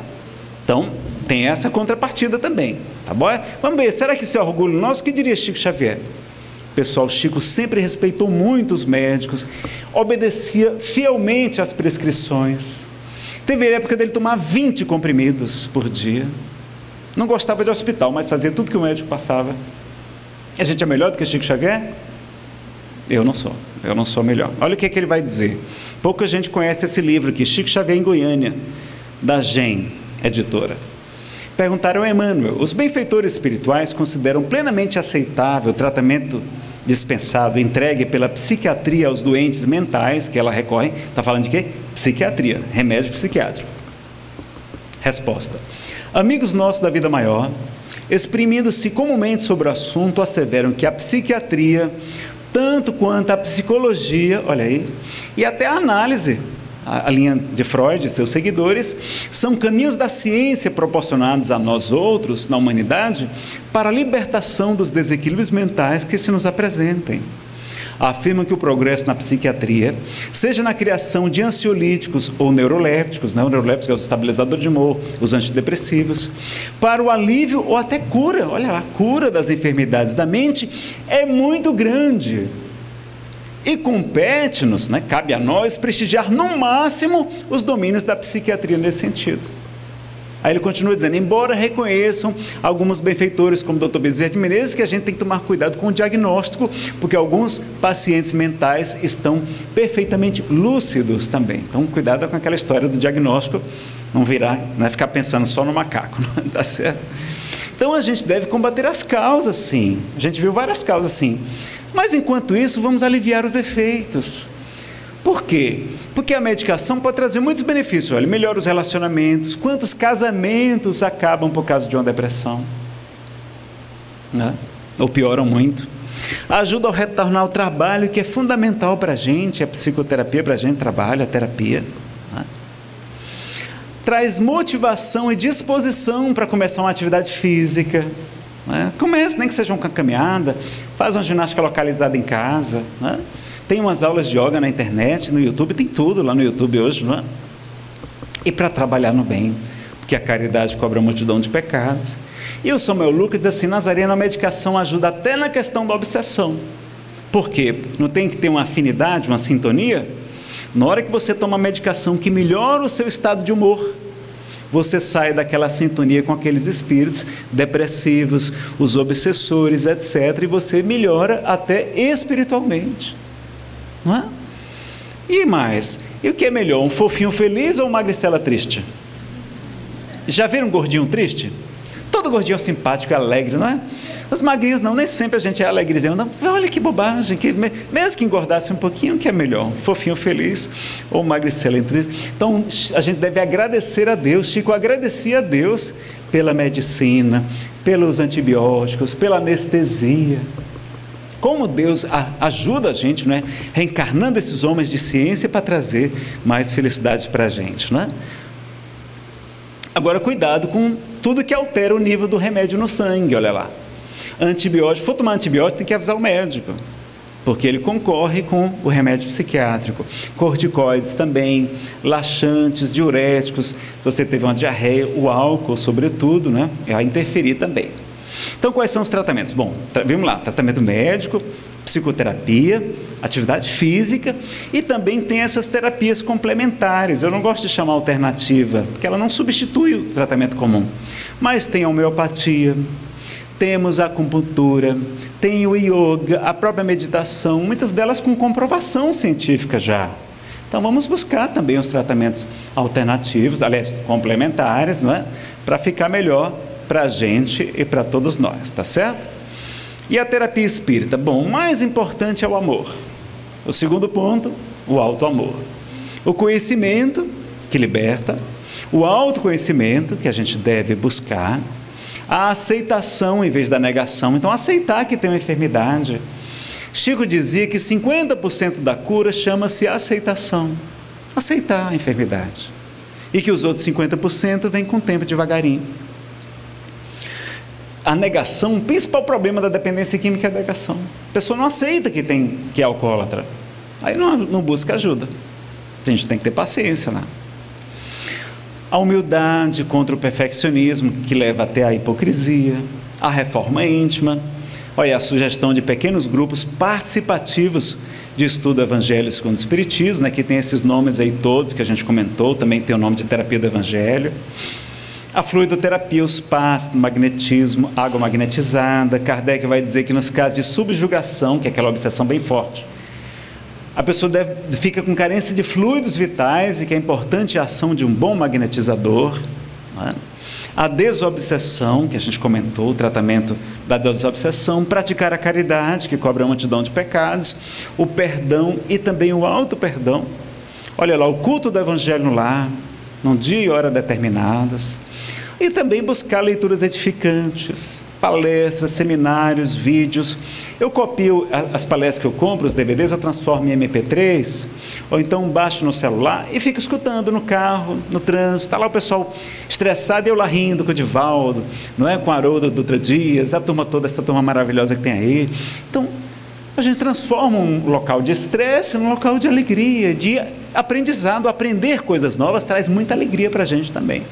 Então, tem essa contrapartida também. Tá bom? Vamos ver, será que isso é orgulho nosso? O que diria Chico Xavier? Pessoal, Chico sempre respeitou muito os médicos, obedecia fielmente às prescrições. Teve a época dele tomar vinte comprimidos por dia. Não gostava de hospital, mas fazia tudo que o médico passava. A gente é melhor do que Chico Xavier? Eu não sou, eu não sou melhor. Olha o que é que ele vai dizer. Pouca gente conhece esse livro aqui, Chico Xavier em Goiânia, da G E M, editora. Perguntaram a Emmanuel, os benfeitores espirituais consideram plenamente aceitável o tratamento dispensado, entregue pela psiquiatria aos doentes mentais, que ela recorre, está falando de quê? Psiquiatria, remédio psiquiátrico. Resposta. Amigos nossos da vida maior, exprimindo-se comumente sobre o assunto, asseveram que a psiquiatria, tanto quanto a psicologia, olha aí, e até a análise, a, a linha de Freud e seus seguidores, são caminhos da ciência proporcionados a nós outros, na humanidade, para a libertação dos desequilíbrios mentais que se nos apresentem. Afirma que o progresso na psiquiatria, seja na criação de ansiolíticos ou neurolépticos, né? O neuroléptico é o estabilizador de humor, os antidepressivos, para o alívio ou até cura, olha lá, cura das enfermidades da mente é muito grande. E compete-nos, né? Cabe a nós prestigiar no máximo os domínios da psiquiatria nesse sentido. Aí ele continua dizendo, embora reconheçam alguns benfeitores, como o doutor Bezerra de Menezes, que a gente tem que tomar cuidado com o diagnóstico, porque alguns pacientes mentais estão perfeitamente lúcidos também. Então, cuidado com aquela história do diagnóstico, não virar, não é ficar pensando só no macaco, não tá certo? Então, a gente deve combater as causas, sim. A gente viu várias causas, sim. Mas, enquanto isso, vamos aliviar os efeitos. Por quê? Porque a medicação pode trazer muitos benefícios. Olha, melhora os relacionamentos. Quantos casamentos acabam por causa de uma depressão? Né? Ou pioram muito. Ajuda ao retornar ao trabalho, que é fundamental para a gente. A psicoterapia para a gente trabalha, a terapia. Né? Traz motivação e disposição para começar uma atividade física. Né? Começa, nem que seja uma caminhada. Faz uma ginástica localizada em casa. Né? Tem umas aulas de yoga na internet, no YouTube, tem tudo lá no YouTube hoje, não é? E para trabalhar no bem, porque a caridade cobra a multidão de pecados. E o Samuel Lucas diz assim, Nazareno, a medicação ajuda até na questão da obsessão. Por quê? Não tem que ter uma afinidade, uma sintonia? Na hora que você toma medicação que melhora o seu estado de humor, você sai daquela sintonia com aqueles espíritos depressivos, os obsessores, etcétera. E você melhora até espiritualmente. Não é? E mais, e o que é melhor, um fofinho feliz ou uma magricela triste? Já viram um gordinho triste? Todo gordinho é simpático, é alegre, não é? Os magrinhos não, nem sempre a gente é alegrezinho, não. Olha que bobagem, que mesmo que engordasse um pouquinho, o que é melhor, um fofinho feliz ou uma magricela triste? Então a gente deve agradecer a Deus. Chico agradecia a Deus pela medicina, pelos antibióticos, pela anestesia. Como Deus ajuda a gente, não é? Reencarnando esses homens de ciência para trazer mais felicidade para a gente, não é? Agora, cuidado com tudo que altera o nível do remédio no sangue, olha lá. Antibiótico, se for tomar antibiótico, tem que avisar o médico. porque ele concorre com o remédio psiquiátrico. Corticoides também, laxantes, diuréticos, se você teve uma diarreia, o álcool, sobretudo, né, vai interferir também. Então, quais são os tratamentos? Bom, tra- vamos lá, tratamento médico, psicoterapia, atividade física e também tem essas terapias complementares. Eu não gosto de chamar alternativa, porque ela não substitui o tratamento comum, mas tem a homeopatia, temos a acupuntura, tem o yoga, a própria meditação, muitas delas com comprovação científica já. Então vamos buscar também os tratamentos alternativos, aliás, complementares, não é? Para ficar melhor para a gente e para todos nós, tá certo? E a terapia espírita? Bom, o mais importante é o amor. O segundo ponto, o auto-amor. O conhecimento, que liberta, o autoconhecimento, que a gente deve buscar, a aceitação em vez da negação. Então, aceitar que tem uma enfermidade. Chico dizia que cinquenta por cento da cura chama-se aceitação. Aceitar a enfermidade. E que os outros cinquenta por cento vêm com o tempo devagarinho. A negação, o principal problema da dependência química é a negação. A pessoa não aceita que, tem, que é alcoólatra. Aí não, não busca ajuda. A gente tem que ter paciência, né? A humildade contra o perfeccionismo, que leva até à hipocrisia, a reforma íntima. Olha, a sugestão de pequenos grupos participativos de estudo Evangelho segundo o Espiritismo, né, que tem esses nomes aí todos que a gente comentou, também tem o nome de terapia do Evangelho. A fluidoterapia, os passos, magnetismo, água magnetizada. Kardec vai dizer que nos casos de subjugação, que é aquela obsessão bem forte, a pessoa deve, fica com carência de fluidos vitais e que é importante a ação de um bom magnetizador. Né? A desobsessão, que a gente comentou, o tratamento da desobsessão, praticar a caridade, que cobre a multidão de pecados, o perdão e também o auto-perdão. Olha lá, o culto do Evangelho no lar, num dia e hora determinadas. E também buscar leituras edificantes, palestras, seminários, vídeos. Eu copio as palestras que eu compro, os D V Ds, eu transformo em M P três, ou então baixo no celular e fico escutando no carro, no trânsito. Está lá o pessoal estressado e eu lá rindo com o Divaldo, não é? Com o Haroldo do outro dia, a turma toda, essa turma maravilhosa que tem aí. Então, a gente transforma um local de estresse num local de alegria, de aprendizado. Aprender coisas novas traz muita alegria para a gente também.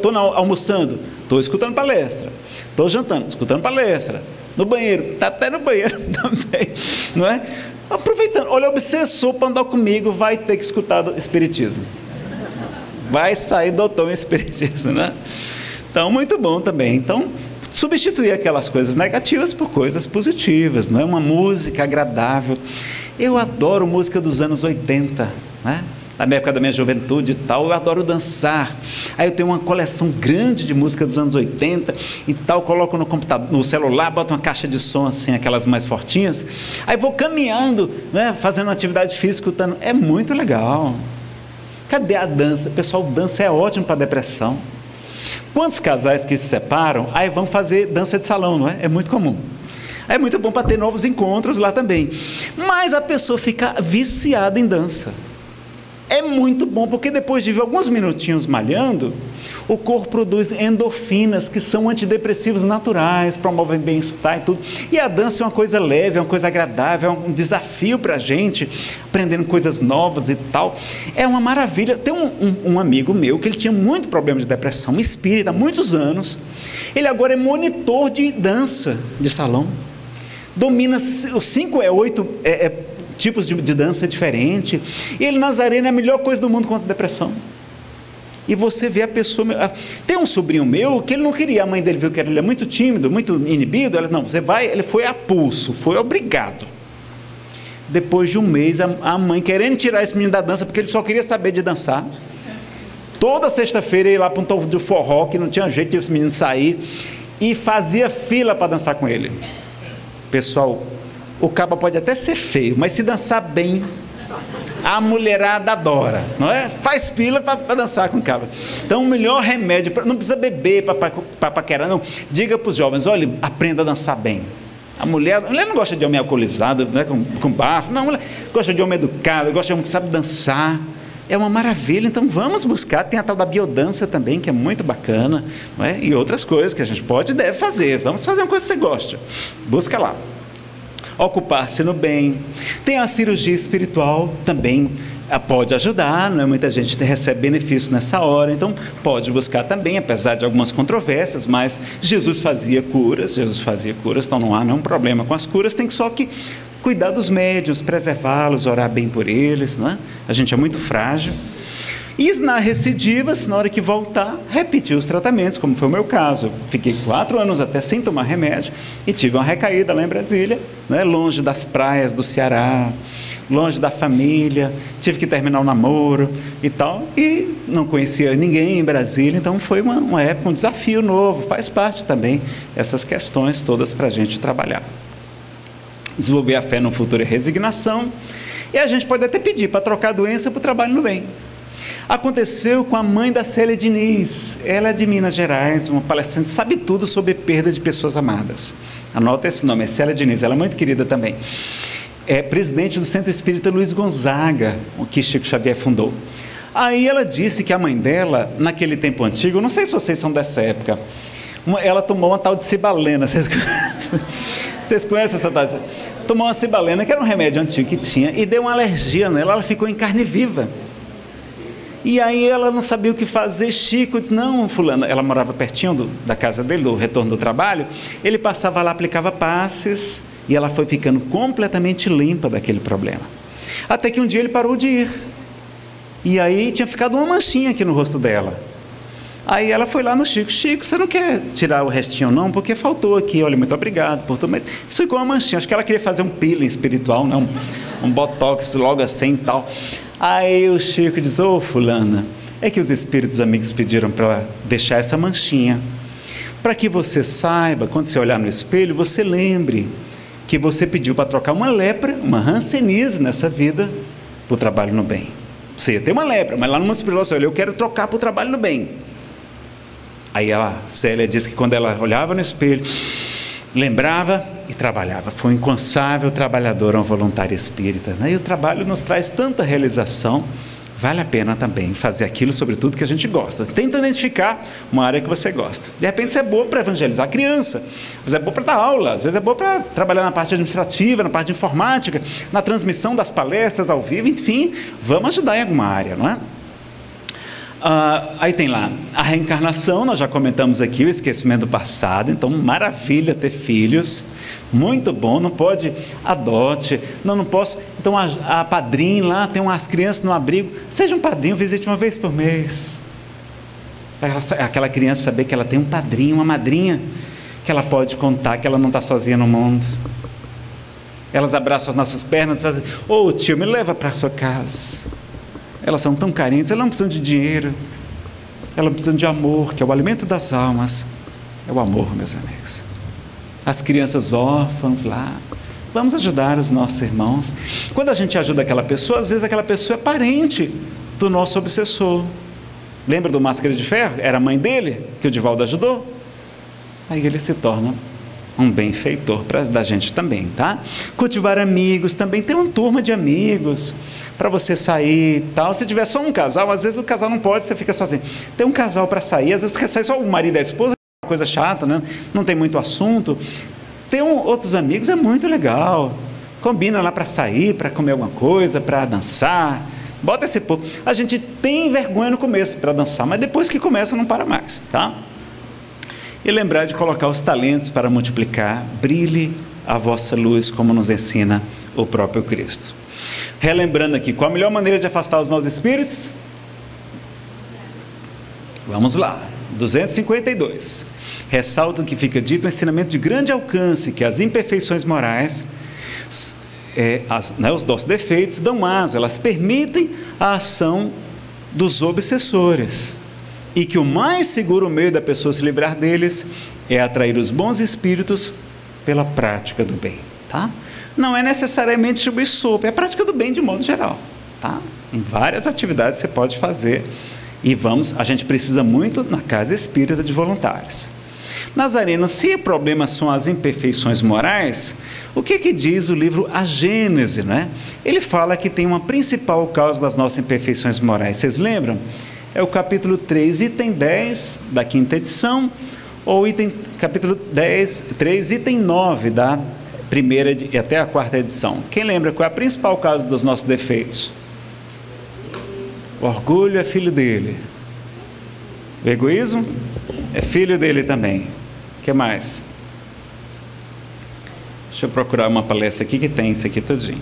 Estou almoçando, estou escutando palestra, estou jantando, escutando palestra, no banheiro, está até no banheiro também, não é? Aproveitando, olha, obsessor para andar comigo vai ter que escutar do espiritismo, vai sair doutor em espiritismo, né? Então, muito bom também, então, substituir aquelas coisas negativas por coisas positivas, não é? Uma música agradável, eu adoro música dos anos oitenta, né? Na época da minha juventude e tal, eu adoro dançar, aí eu tenho uma coleção grande de música dos anos oitenta e tal, coloco no computador, no celular, boto uma caixa de som assim, aquelas mais fortinhas, aí vou caminhando, né, fazendo atividade física, escutando, é muito legal. Cadê a dança? Pessoal, dança é ótimo para depressão. Quantos casais que se separam, aí vão fazer dança de salão, não é? É muito comum. É muito bom para ter novos encontros lá também, mas a pessoa fica viciada em dança. É muito bom, porque depois de alguns minutinhos malhando, o corpo produz endorfinas, que são antidepressivos naturais, promovem bem-estar e tudo. E a dança é uma coisa leve, é uma coisa agradável, é um desafio para a gente, aprendendo coisas novas e tal. É uma maravilha. Tem um, um, um amigo meu, que ele tinha muito problema de depressão, espírita, há muitos anos. Ele agora é monitor de dança, de salão. Domina os cinco, é oito... É, é, tipos de, de dança diferente, e ele, Nazareno, é a melhor coisa do mundo contra a depressão, e você vê a pessoa, tem um sobrinho meu, que ele não queria, a mãe dele viu que ele é muito tímido, muito inibido, ela, não, você vai, ele foi a pulso, foi obrigado, depois de um mês, a, a mãe querendo tirar esse menino da dança, porque ele só queria saber de dançar, toda sexta-feira ia lá para um tal de forró, que não tinha jeito de esse menino sair, e fazia fila para dançar com ele, pessoal. O caba pode até ser feio, mas se dançar bem, a mulherada adora, não é? Faz pila para dançar com o caba. Então, o melhor remédio, pra, não precisa beber para paquerar, não. Diga para os jovens, olha, aprenda a dançar bem. A mulher, a mulher não gosta de homem alcoolizado, né, com, com bafo, não, a mulher gosta de homem educado, gosta de homem que sabe dançar. É uma maravilha, então vamos buscar, tem a tal da biodança também, que é muito bacana, não é? E outras coisas que a gente pode e deve fazer, vamos fazer uma coisa que você gosta, busca lá. ocupar-se no bem. Tem a cirurgia espiritual também, pode ajudar, não é? Muita gente recebe benefício nessa hora, então pode buscar também, apesar de algumas controvérsias, mas Jesus fazia curas, Jesus fazia curas, então não há nenhum problema com as curas, tem só que cuidar dos médiuns, preservá-los, orar bem por eles, não é? A gente é muito frágil. E nas recidivas, na hora que voltar, repetir os tratamentos, como foi o meu caso. Eu fiquei quatro anos até sem tomar remédio e tive uma recaída lá em Brasília, né? Longe das praias do Ceará, longe da família, tive que terminar o namoro e tal, e não conhecia ninguém em Brasília, então foi uma, uma época, um desafio novo, faz parte também essas questões todas para a gente trabalhar. Desenvolver a fé no futuro e resignação, e a gente pode até pedir para trocar a doença para o trabalho no bem. Aconteceu com a mãe da Célia Diniz, ela é de Minas Gerais, uma palestrante, sabe tudo sobre perda de pessoas amadas. Anota esse nome, é Célia Diniz, ela é muito querida também. É presidente do Centro Espírita Luiz Gonzaga, o que Chico Xavier fundou. Aí ela disse que a mãe dela, naquele tempo antigo, não sei se vocês são dessa época, uma, ela tomou uma tal de cibalena, vocês conhecem? Vocês conhecem essa tal de... Tomou uma cibalena, que era um remédio antigo que tinha, e deu uma alergia nela, ela ficou em carne viva. E aí ela não sabia o que fazer, Chico disse, não, fulano, ela morava pertinho do, da casa dele, do retorno do trabalho, ele passava lá, aplicava passes, e ela foi ficando completamente limpa daquele problema. Até que um dia ele parou de ir, e aí tinha ficado uma manchinha aqui no rosto dela. Aí ela foi lá no Chico, Chico, você não quer tirar o restinho não? Porque faltou aqui, olha, muito obrigado por tudo, mas isso ficou uma manchinha, acho que ela queria fazer um peeling espiritual, não, um botox logo assim e tal. Aí o Chico diz, ô fulana, é que os espíritos amigos pediram para ela deixar essa manchinha, para que você saiba, quando você olhar no espelho, você lembre que você pediu para trocar uma lepra, uma rancenise nessa vida, para o trabalho no bem. Você ia ter uma lepra, mas lá no mundo espiritual você olha, eu quero trocar para o trabalho no bem. Aí ela, Célia, disse que quando ela olhava no espelho, lembrava e trabalhava, foi um incansável trabalhador, um voluntário espírita, né? E o trabalho nos traz tanta realização, vale a pena também fazer aquilo, sobretudo que a gente gosta. Tenta identificar uma área que você gosta, de repente você é boa para evangelizar a criança, mas é boa para dar aula, às vezes é boa para trabalhar na parte administrativa, na parte de informática, na transmissão das palestras ao vivo, enfim, vamos ajudar em alguma área, não é? Uh, aí tem lá, a reencarnação, nós já comentamos aqui, o esquecimento do passado, então maravilha ter filhos, muito bom, não pode, adote, não, não posso, então a, a padrinho lá, tem umas crianças no abrigo, seja um padrinho, visite uma vez por mês, aquela, aquela criança saber que ela tem um padrinho, uma madrinha, que ela pode contar, que ela não está sozinha no mundo, elas abraçam as nossas pernas e fazem, ô tio, me leva para a sua casa. Elas são tão carentes, elas não precisam de dinheiro, elas precisam de amor, que é o alimento das almas, é o amor, meus amigos. As crianças órfãs lá, vamos ajudar os nossos irmãos. Quando a gente ajuda aquela pessoa, às vezes aquela pessoa é parente do nosso obsessor. Lembra do Máscara de Ferro? Era a mãe dele, que o Divaldo ajudou? Aí ele se torna um benfeitor pra, da gente também, tá? Cultivar amigos também, ter uma turma de amigos, para você sair e tal, se tiver só um casal, às vezes o casal não pode, você fica sozinho, tem um casal para sair, às vezes quer sair só o marido e a esposa, é uma coisa chata, né? Não tem muito assunto, ter um, outros amigos é muito legal, combina lá para sair, para comer alguma coisa, para dançar, bota esse povo, a gente tem vergonha no começo para dançar, mas depois que começa não para mais, tá? E lembrar de colocar os talentos para multiplicar, brilhe a vossa luz, como nos ensina o próprio Cristo. Relembrando aqui, qual a melhor maneira de afastar os maus espíritos? Vamos lá, duzentos e cinquenta e dois. Ressalto que fica dito um ensinamento de grande alcance, que as imperfeições morais, é, as, né, os nossos defeitos, dão aso, elas permitem a ação dos obsessores. E que o mais seguro meio da pessoa se livrar deles é atrair os bons espíritos pela prática do bem, tá? Não é necessariamente distribuir sopa, é a prática do bem de modo geral, tá? Em várias atividades você pode fazer, e vamos, a gente precisa muito na casa espírita de voluntários. Nazareno, se o problema são as imperfeições morais, o que que diz o livro A Gênese, né? Ele fala que tem uma principal causa das nossas imperfeições morais, vocês lembram? É o capítulo três, item dez da quinta edição, ou item, capítulo dez, três, item nove da primeira e até a quarta edição. Quem lembra qual é a principal causa dos nossos defeitos? O orgulho é filho dele. O egoísmo é filho dele também. O que mais? Deixa eu procurar uma palestra aqui que tem isso aqui todinho.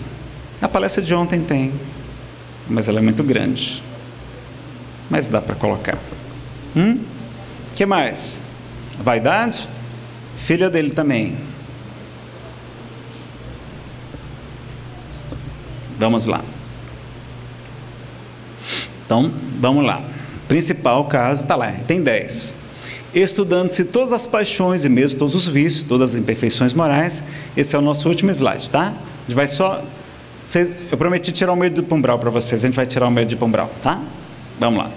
Na palestra de ontem tem, mas ela é muito grande. Mas dá para colocar. Hum? Que mais? Vaidade? Filha dele também. Vamos lá. Então, vamos lá. Principal caso está lá, tem dez. Estudando-se todas as paixões e mesmo todos os vícios, todas as imperfeições morais. Esse é o nosso último slide, tá? A gente vai só... Eu prometi tirar o medo do umbral para vocês, a gente vai tirar o medo do umbral, tá? Vamos lá.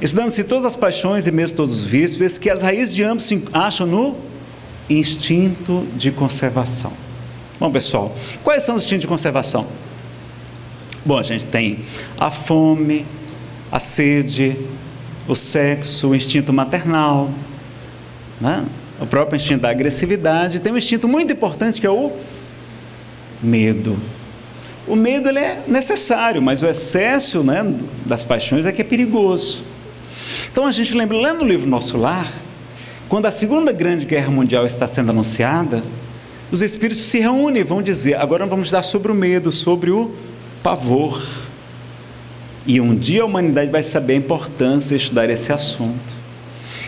Estudando-se todas as paixões e mesmo todos os vícios, vês que as raízes de ambos se acham no instinto de conservação. Bom, pessoal, quais são os instintos de conservação? Bom, a gente tem a fome, a sede, o sexo, o instinto maternal, né? O próprio instinto da agressividade. Tem um instinto muito importante que é o medo. O medo ele é necessário, mas o excesso, né, das paixões é que é perigoso. Então a gente lembra lá no livro Nosso Lar, quando a Segunda Grande Guerra Mundial está sendo anunciada, os espíritos se reúnem e vão dizer, agora vamos dar sobre o medo, sobre o pavor. E um dia a humanidade vai saber a importância de estudar esse assunto.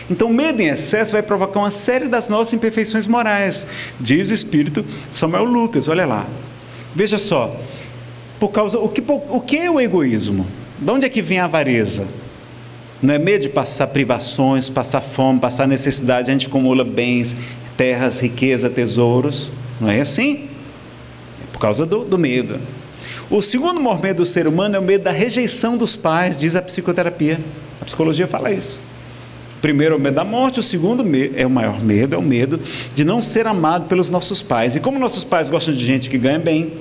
Então, medo em excesso vai provocar uma série das nossas imperfeições morais, diz o espírito Samuel Lucas, olha lá. Veja só, por causa, o que, o que é o egoísmo? De onde é que vem a avareza? Não é medo de passar privações, passar fome, passar necessidade, a gente acumula bens, terras, riqueza, tesouros, não é assim? É por causa do, do medo. O segundo maior medo do ser humano é o medo da rejeição dos pais, diz a psicoterapia. A psicologia fala isso. O primeiro é o medo da morte, o segundo é o maior medo, é o medo de não ser amado pelos nossos pais. E como nossos pais gostam de gente que ganha bem,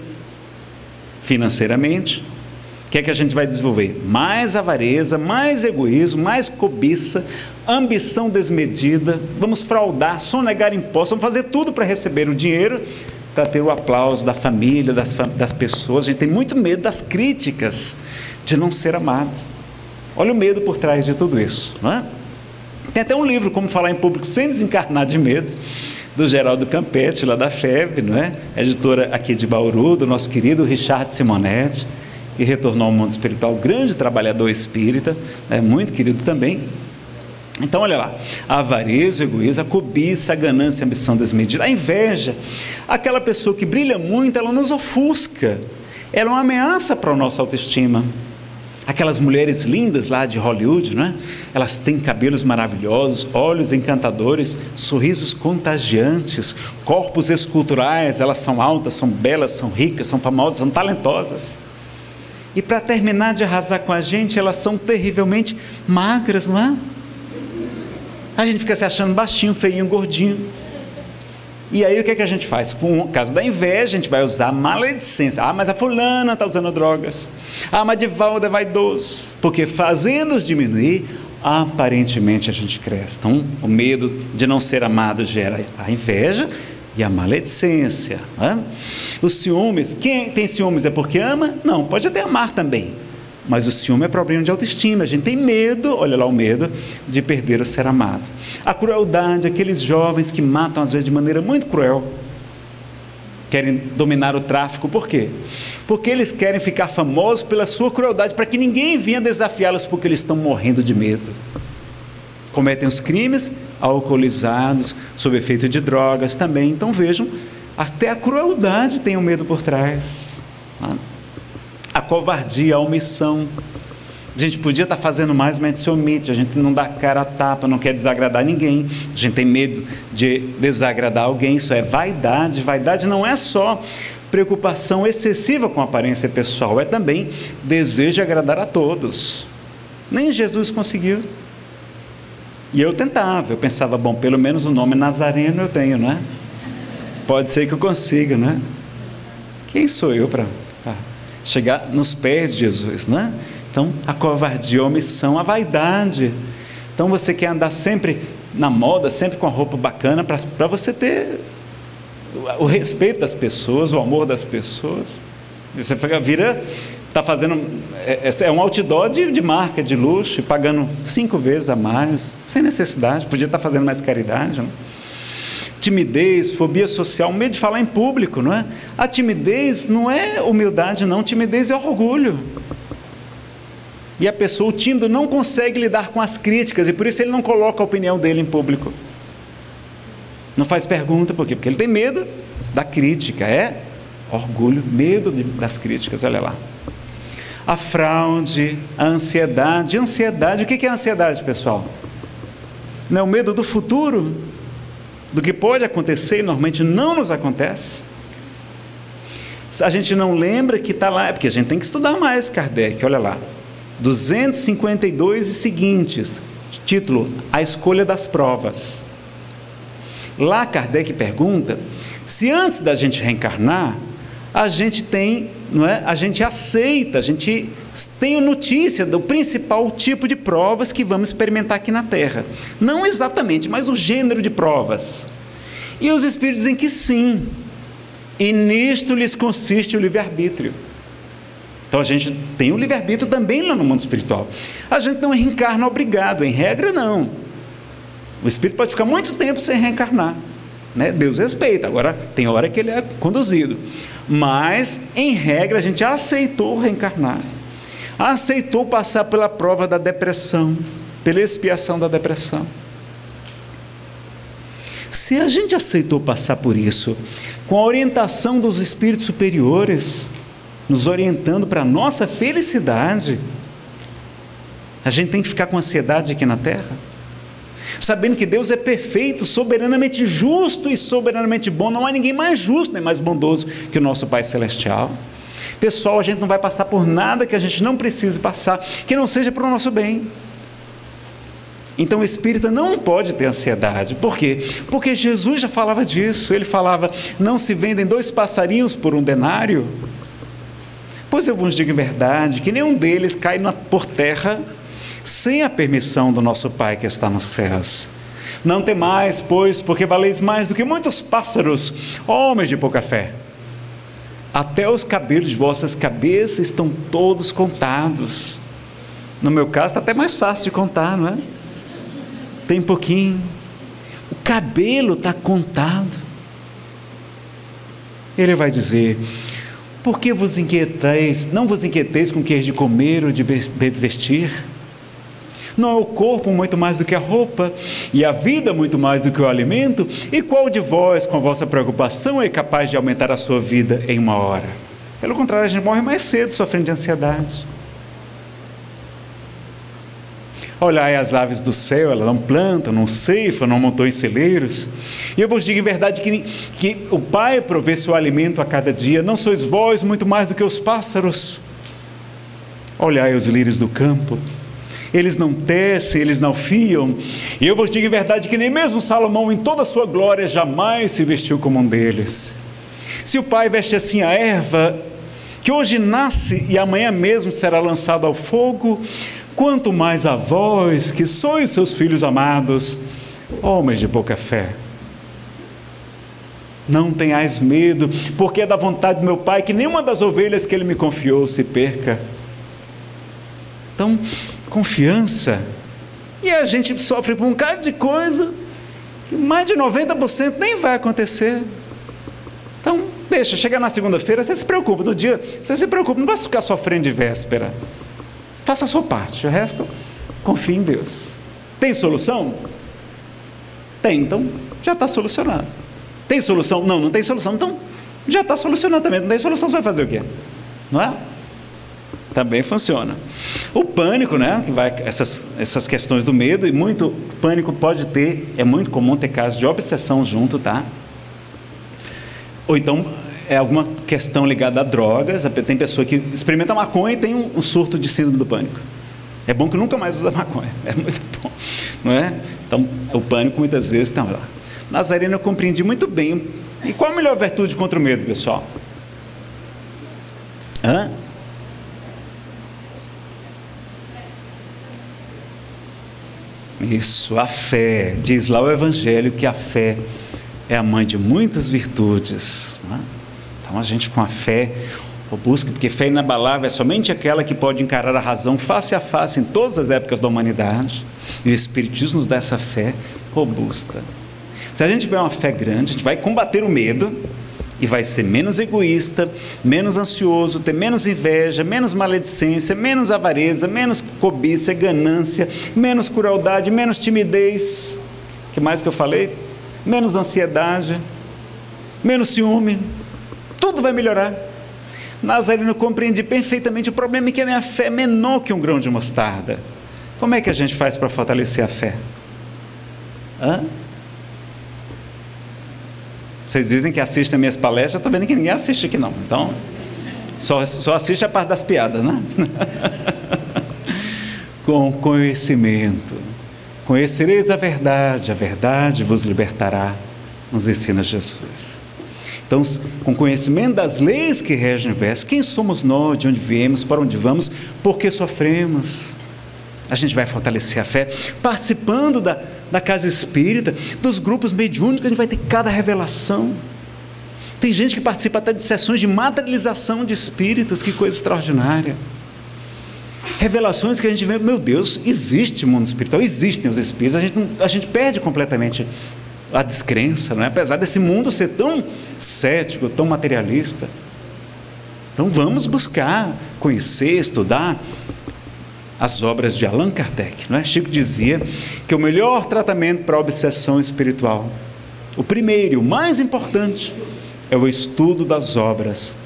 financeiramente, o que é que a gente vai desenvolver? Mais avareza, mais egoísmo, mais cobiça, ambição desmedida, vamos fraudar, sonegar impostos, vamos fazer tudo para receber o dinheiro, para ter o aplauso da família, das, das pessoas. A gente tem muito medo das críticas, de não ser amado. Olha o medo por trás de tudo isso, não é? Tem até um livro, Como Falar em Público Sem Desencarnar de Medo, do Geraldo Campetti, lá da F E B, não é? Editora aqui de Bauru, do nosso querido Richard Simonetti, que retornou ao mundo espiritual, grande trabalhador espírita, né? Muito querido também. Então, olha lá, a avareza, o egoísmo, a cobiça, a ganância, a ambição desmedida, a inveja, aquela pessoa que brilha muito, ela nos ofusca, ela é uma ameaça para a nossa autoestima. Aquelas mulheres lindas lá de Hollywood, não é? Elas têm cabelos maravilhosos, olhos encantadores, sorrisos contagiantes, corpos esculturais, elas são altas, são belas, são ricas, são famosas, são talentosas. E para terminar de arrasar com a gente, elas são terrivelmente magras, não é? A gente fica se achando baixinho, feinho, gordinho. E aí o que é que a gente faz? Por causa da inveja, a gente vai usar maledicência. Ah, mas a fulana está usando drogas. Ah, mas Divaldo é vaidoso. Porque fazendo-os diminuir, aparentemente a gente cresce. Então, o medo de não ser amado gera a inveja e a maledicência. Né? Os ciúmes, quem tem ciúmes é porque ama? Não, pode até amar também. Mas o ciúme é problema de autoestima, a gente tem medo, olha lá o medo, de perder o ser amado. A crueldade, aqueles jovens que matam às vezes de maneira muito cruel, querem dominar o tráfico, por quê? Porque eles querem ficar famosos pela sua crueldade, para que ninguém venha desafiá-los, porque eles estão morrendo de medo. Cometem os crimes, alcoolizados, sob efeito de drogas também, então vejam, até a crueldade tem o medo por trás, tá? A covardia, a omissão, a gente podia estar fazendo mais, mas a gente se omite, a gente não dá cara a tapa, não quer desagradar ninguém, a gente tem medo de desagradar alguém, isso é vaidade. Vaidade não é só preocupação excessiva com a aparência pessoal, é também desejo de agradar a todos. Nem Jesus conseguiu, e eu tentava, eu pensava, bom, pelo menos o nome Nazareno eu tenho, né? Pode ser que eu consiga, né? Quem sou eu para... chegar nos pés de Jesus, né? Então, a covardia, a omissão, a vaidade. Então, você quer andar sempre na moda, sempre com a roupa bacana, para você ter o respeito das pessoas, o amor das pessoas. Você vira, está fazendo, é, é um outdoor de, de marca, de luxo, pagando cinco vezes a mais, sem necessidade, podia estar fazendo mais caridade, não? Timidez, fobia social, medo de falar em público, não é? A timidez não é humildade, não, timidez é orgulho. E a pessoa, o tímido, não consegue lidar com as críticas, e por isso ele não coloca a opinião dele em público. Não faz pergunta, por quê? Porque ele tem medo da crítica, é orgulho, medo de, das críticas, olha lá. A fraude, a ansiedade, ansiedade, o que é ansiedade, pessoal? Não é o medo do futuro, do que pode acontecer e normalmente não nos acontece. A gente não lembra que está lá, é porque a gente tem que estudar mais Kardec, olha lá. duzentos e cinquenta e dois e seguintes, título, A Escolha das Provas. Lá Kardec pergunta, se antes da gente reencarnar, a gente tem, não é? A gente aceita, a gente tem notícia do principal tipo de provas que vamos experimentar aqui na Terra. Não exatamente, mas o gênero de provas. E os Espíritos dizem que sim, e nisto lhes consiste o livre-arbítrio. Então a gente tem o livre-arbítrio também lá no mundo espiritual. A gente não reencarna obrigado, em regra não. O espírito pode ficar muito tempo sem reencarnar, né? Deus respeita, agora tem hora que ele é conduzido. Mas, em regra, a gente aceitou reencarnar. Aceitou passar pela prova da depressão, pela expiação da depressão. Se a gente aceitou passar por isso, com a orientação dos espíritos superiores, nos orientando para a nossa felicidade, a gente tem que ficar com ansiedade aqui na Terra, sabendo que Deus é perfeito, soberanamente justo e soberanamente bom, não há ninguém mais justo nem mais bondoso que o nosso Pai Celestial. Pessoal, a gente não vai passar por nada que a gente não precise passar, que não seja para o nosso bem. Então o espírita não pode ter ansiedade, por quê? Porque Jesus já falava disso, ele falava, não se vendem dois passarinhos por um denário. Pois eu vos digo em verdade, que nenhum deles cai na, por terra sem a permissão do nosso Pai que está nos céus. Não temais, pois, porque valeis mais do que muitos pássaros, homens de pouca fé. Até os cabelos de vossas cabeças estão todos contados. No meu caso está até mais fácil de contar, não é? Tem pouquinho. O cabelo está contado. Ele vai dizer... Por que vos inquietais? Não vos inquieteis com o que é de comer ou de vestir? Não é o corpo muito mais do que a roupa, e a vida muito mais do que o alimento? E qual de vós, com a vossa preocupação, é capaz de aumentar a sua vida em uma hora? Pelo contrário, a gente morre mais cedo, sofrendo de ansiedade. Olhai as aves do céu, elas não plantam, não ceifam, não montam em celeiros. E eu vos digo em verdade que, que o Pai provê seu alimento a cada dia. Não sois vós muito mais do que os pássaros? Olhai os lírios do campo, eles não tecem, eles não fiam. E eu vos digo em verdade que nem mesmo Salomão em toda a sua glória jamais se vestiu como um deles. Se o Pai veste assim a erva, que hoje nasce e amanhã mesmo será lançado ao fogo, quanto mais a vós, que sois seus filhos amados, homens de pouca fé. Não tenhais medo, porque é da vontade do meu Pai que nenhuma das ovelhas que Ele me confiou se perca. Então, confiança. E a gente sofre por um bocado de coisa, que mais de noventa por cento nem vai acontecer. Então, deixa, chegar na segunda-feira, você se preocupa, no dia, você se preocupa, não vai ficar sofrendo de véspera. Faça a sua parte, o resto, confie em Deus. Tem solução? Tem, então já está solucionado. Tem solução? Não, não tem solução, então já está solucionado também. Não tem solução, você vai fazer o quê? Não é? Também funciona. O pânico, né, que vai, essas, essas questões do medo, e muito pânico pode ter, é muito comum ter casos de obsessão junto, tá? Ou então... é alguma questão ligada a drogas. Tem pessoa que experimenta maconha e tem um surto de síndrome do pânico. É bom que nunca mais usa maconha, é muito bom, não é? Então, o pânico muitas vezes está lá. Nazareno, eu compreendi muito bem. E qual a melhor virtude contra o medo, pessoal? Hã? Isso, a fé. Diz lá o Evangelho que a fé é a mãe de muitas virtudes, né? Então a gente com a fé busca, porque fé inabalável é somente aquela que pode encarar a razão face a face em todas as épocas da humanidade, e o Espiritismo nos dá essa fé robusta. Se a gente tiver uma fé grande, a gente vai combater o medo e vai ser menos egoísta, menos ansioso, ter menos inveja, menos maledicência, menos avareza, menos cobiça, ganância, menos crueldade, menos timidez, que mais que eu falei? Menos ansiedade, menos ciúme, tudo vai melhorar. Nazareno compreende perfeitamente, o problema é que a minha fé é menor que um grão de mostarda. Como é que a gente faz para fortalecer a fé? Hã? Vocês dizem que assistem as minhas palestras, eu estou vendo que ninguém assiste aqui não, então só, só assiste a parte das piadas, né? Com conhecimento, conhecereis a verdade, a verdade vos libertará, nos ensina Jesus. Então, com conhecimento das leis que regem o universo, quem somos nós, de onde viemos, para onde vamos, por que sofremos, a gente vai fortalecer a fé, participando da, da casa espírita, dos grupos mediúnicos, a gente vai ter cada revelação. Tem gente que participa até de sessões de materialização de espíritos, que coisa extraordinária. Revelações que a gente vê, meu Deus, existe o mundo espiritual, existem os espíritos, a gente, a gente perde completamente a descrença, não é? Apesar desse mundo ser tão cético, tão materialista. Então vamos buscar, conhecer, estudar as obras de Allan Kardec, não é? Chico dizia que o melhor tratamento para a obsessão espiritual, o primeiro e o mais importante, é o estudo das obras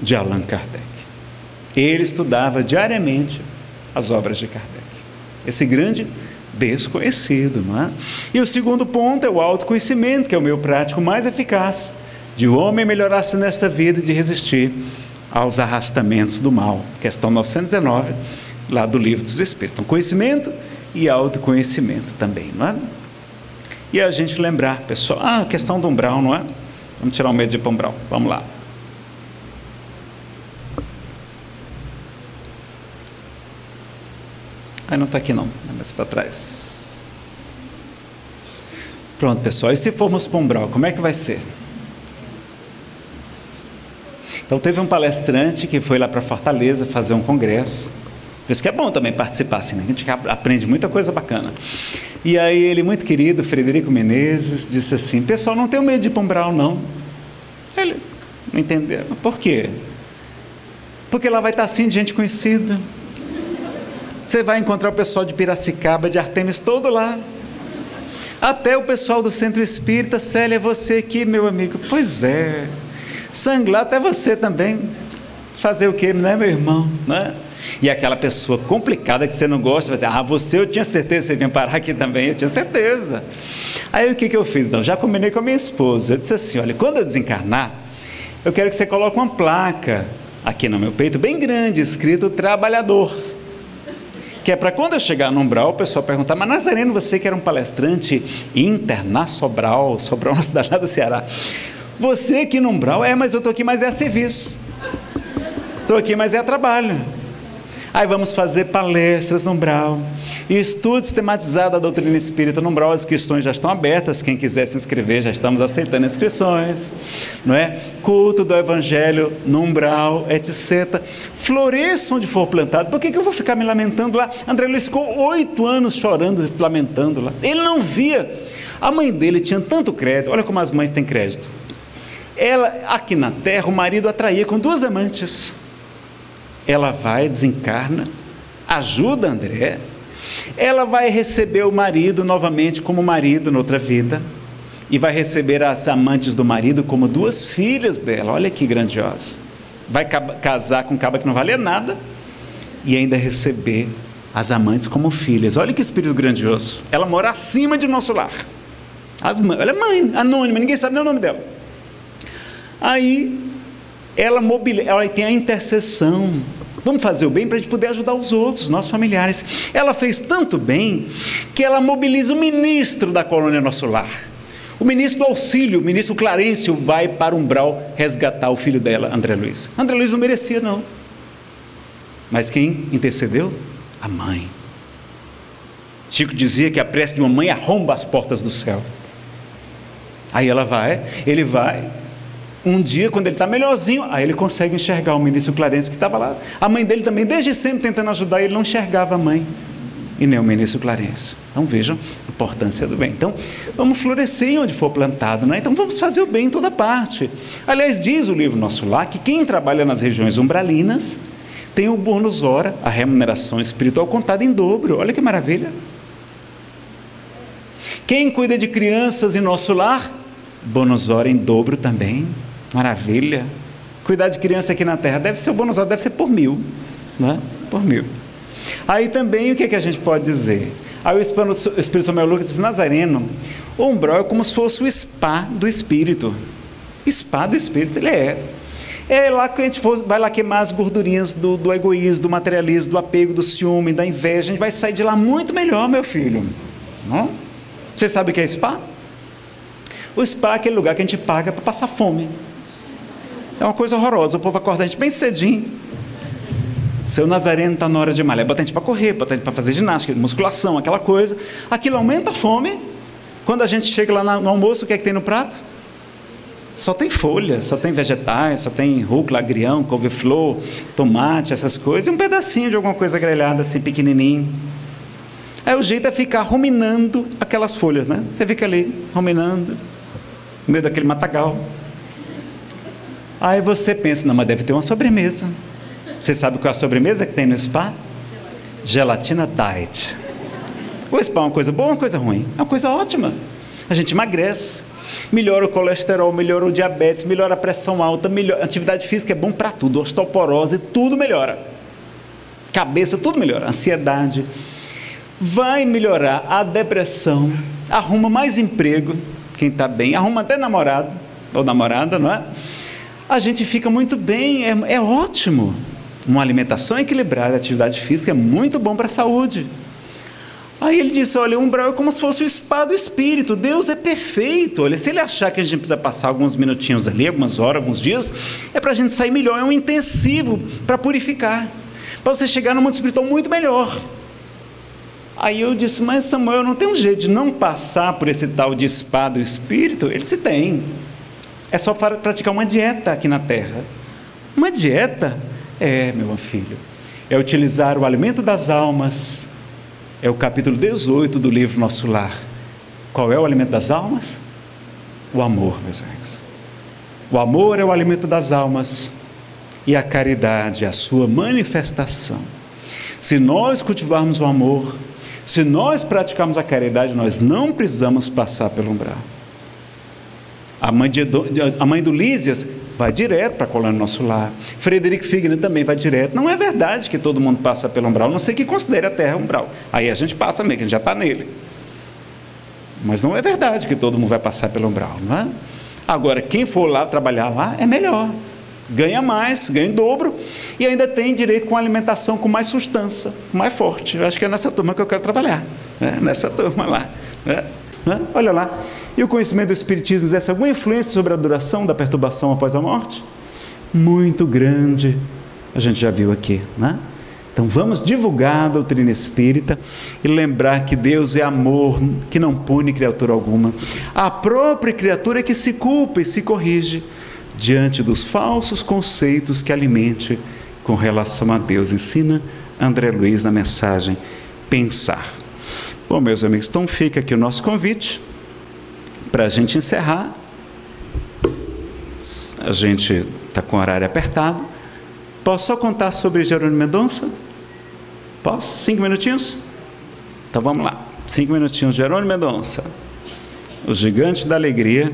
de Allan Kardec. Ele estudava diariamente as obras de Kardec, esse grande desconhecido, não é? E o segundo ponto é o autoconhecimento, que é o meio prático mais eficaz de o homem melhorar-se nesta vida e de resistir aos arrastamentos do mal, questão novecentos e dezenove, lá do Livro dos Espíritos. Então, conhecimento e autoconhecimento também, não é? E a gente lembrar, pessoal, ah, a questão do umbral, não é? Vamos tirar o medo de ir para o umbral, vamos lá. Ah, não está aqui não, é mais para trás. Pronto, pessoal, e se formos para o umbral, como é que vai ser? Então, teve um palestrante que foi lá para Fortaleza fazer um congresso. Por isso que é bom também participar, assim, né? A gente aprende muita coisa bacana. E aí ele, muito querido, Frederico Menezes, disse assim: pessoal, não tenho medo de ir para o umbral, não. Ele não entendeu. Por quê? Porque lá vai estar assim de gente conhecida. Você vai encontrar o pessoal de Piracicaba, de Artemis, todo lá. Até o pessoal do Centro Espírita. Célia, é você aqui, meu amigo. Pois é. Sanglado é você também. Fazer o quê, né, meu irmão? Né? E aquela pessoa complicada que você não gosta, vai dizer: ah, você, eu tinha certeza que você vinha parar aqui também, eu tinha certeza. Aí o que, que eu fiz? Não, já combinei com a minha esposa. Eu disse assim: olha, quando eu desencarnar, eu quero que você coloque uma placa aqui no meu peito, bem grande, escrito trabalhador, que é para quando eu chegar no umbral, o pessoal perguntar: mas Nazareno, você que era um palestrante internacional, Sobral, uma cidade lá do Ceará, você aqui no umbral, é, mas eu estou aqui, mas é a serviço, estou aqui, mas é a trabalho. Aí vamos fazer palestras no umbral, estudo sistematizado da doutrina espírita no umbral. As inscrições já estão abertas, quem quiser se inscrever, já estamos aceitando inscrições, não é? Culto do Evangelho no umbral, etcétera. Floresça onde for plantado. Por que que eu vou ficar me lamentando lá? André Luiz ficou oito anos chorando, se lamentando lá. Ele não via. A mãe dele tinha tanto crédito, olha como as mães têm crédito. Ela, aqui na terra, o marido atraía com duas amantes. Ela vai, desencarna, ajuda André, ela vai receber o marido novamente como marido na outra vida, e vai receber as amantes do marido como duas filhas dela. Olha que grandiosa, vai casar com um caba que não valia nada, e ainda receber as amantes como filhas. Olha que espírito grandioso, ela mora acima de Nosso Lar. As, ela é mãe, anônima, ninguém sabe nem o nome dela. Aí Ela, mobili... ela tem a intercessão, vamos fazer o bem para a gente poder ajudar os outros, nossos familiares. Ela fez tanto bem que ela mobiliza o ministro da colônia Nosso Lar, o ministro do auxílio, o ministro Clarencio, vai para o umbral resgatar o filho dela, André Luiz. André Luiz não merecia não, mas quem intercedeu? A mãe. Chico dizia que a prece de uma mãe arromba as portas do céu. Aí ela vai, ele vai. Um dia, quando ele está melhorzinho, aí ele consegue enxergar o ministro Clarencio que estava lá. A mãe dele também, desde sempre tentando ajudar, ele não enxergava a mãe e nem o ministro Clarencio. Então vejam a importância do bem. Então vamos florescer onde for plantado, né? Então vamos fazer o bem em toda parte. Aliás, diz o livro Nosso Lar que quem trabalha nas regiões umbralinas tem o bônus hora, a remuneração espiritual contada em dobro. Olha que maravilha! Quem cuida de crianças em Nosso Lar, bônus hora em dobro também. Maravilha! Cuidar de criança aqui na Terra deve ser o bônus hora, deve ser por mil, né? Por mil. Aí também o que, é que a gente pode dizer? Aí o Espírito Samuel Lucas diz: Nazareno, o umbral é como se fosse o spa do Espírito. Spa do Espírito, ele é. É lá que a gente for, vai lá queimar as gordurinhas do, do egoísmo, do materialismo, do apego, do ciúme, da inveja. A gente vai sair de lá muito melhor, meu filho. Não? Você sabe o que é spa? O spa é aquele lugar que a gente paga para passar fome. É uma coisa horrorosa, o povo acorda a gente bem cedinho. Seu Nazareno está na hora de malhar, bota a gente para correr, bota a gente para fazer ginástica, musculação, aquela coisa. Aquilo aumenta a fome. Quando a gente chega lá no almoço, o que é que tem no prato? Só tem folha, só tem vegetais, só tem rúcula, agrião, couve-flor, tomate, essas coisas, e um pedacinho de alguma coisa grelhada assim, pequenininho. Aí o jeito é ficar ruminando aquelas folhas, né? Você fica ali, ruminando, no meio daquele matagal. Aí você pensa: não, mas deve ter uma sobremesa. Você sabe qual é a sobremesa que tem no spa? Gelatina diet. O spa é uma coisa boa ou uma coisa ruim? É uma coisa ótima. A gente emagrece, melhora o colesterol, melhora o diabetes, melhora a pressão alta, melhora... atividade física é bom para tudo, osteoporose, tudo melhora. Cabeça, tudo melhora, ansiedade. Vai melhorar a depressão, arruma mais emprego, quem está bem, arruma até namorado, ou namorada, não é? A gente fica muito bem, é, é ótimo. Uma alimentação equilibrada, atividade física é muito bom para a saúde. Aí ele disse: olha, o umbral é como se fosse o spa do Espírito, Deus é perfeito. Olha, se ele achar que a gente precisa passar alguns minutinhos ali, algumas horas, alguns dias, é para a gente sair melhor, é um intensivo para purificar, para você chegar no mundo espiritual muito melhor. Aí eu disse: mas Samuel, não tem um jeito de não passar por esse tal de spa do Espírito? Ele disse: tem, é só para praticar uma dieta aqui na Terra. Uma dieta? É, meu filho, é utilizar o alimento das almas. É o capítulo dezoito do livro Nosso Lar. Qual é o alimento das almas? O amor, meus amigos. O amor é o alimento das almas, e a caridade é a sua manifestação. Se nós cultivarmos o amor, se nós praticarmos a caridade, nós não precisamos passar pelo umbral. A mãe, de, a mãe do Lísias vai direto para a colônia Nosso Lar. Frederico Figner também vai direto. Não é verdade que todo mundo passa pelo umbral, não sei que considere a Terra umbral. Aí a gente passa mesmo, que a gente já está nele. Mas não é verdade que todo mundo vai passar pelo umbral, não é? Agora, quem for lá trabalhar lá é melhor. Ganha mais, ganha em dobro e ainda tem direito com alimentação com mais substância, mais forte. Eu acho que é nessa turma que eu quero trabalhar, né? Nessa turma lá, né? Né? Olha lá. E o conhecimento do Espiritismo exerce alguma influência sobre a duração da perturbação após a morte? Muito grande, a gente já viu aqui, né? Então vamos divulgar a doutrina espírita e lembrar que Deus é amor, que não pune criatura alguma. A própria criatura é que se culpa e se corrige diante dos falsos conceitos que alimente com relação a Deus. Ensina André Luiz na mensagem Pensar. Bom, meus amigos, então fica aqui o nosso convite. Para a gente encerrar, a gente está com o horário apertado. Posso só contar sobre Jerônimo Mendonça? Posso? Cinco minutinhos? Então vamos lá, cinco minutinhos. Jerônimo Mendonça, o gigante da alegria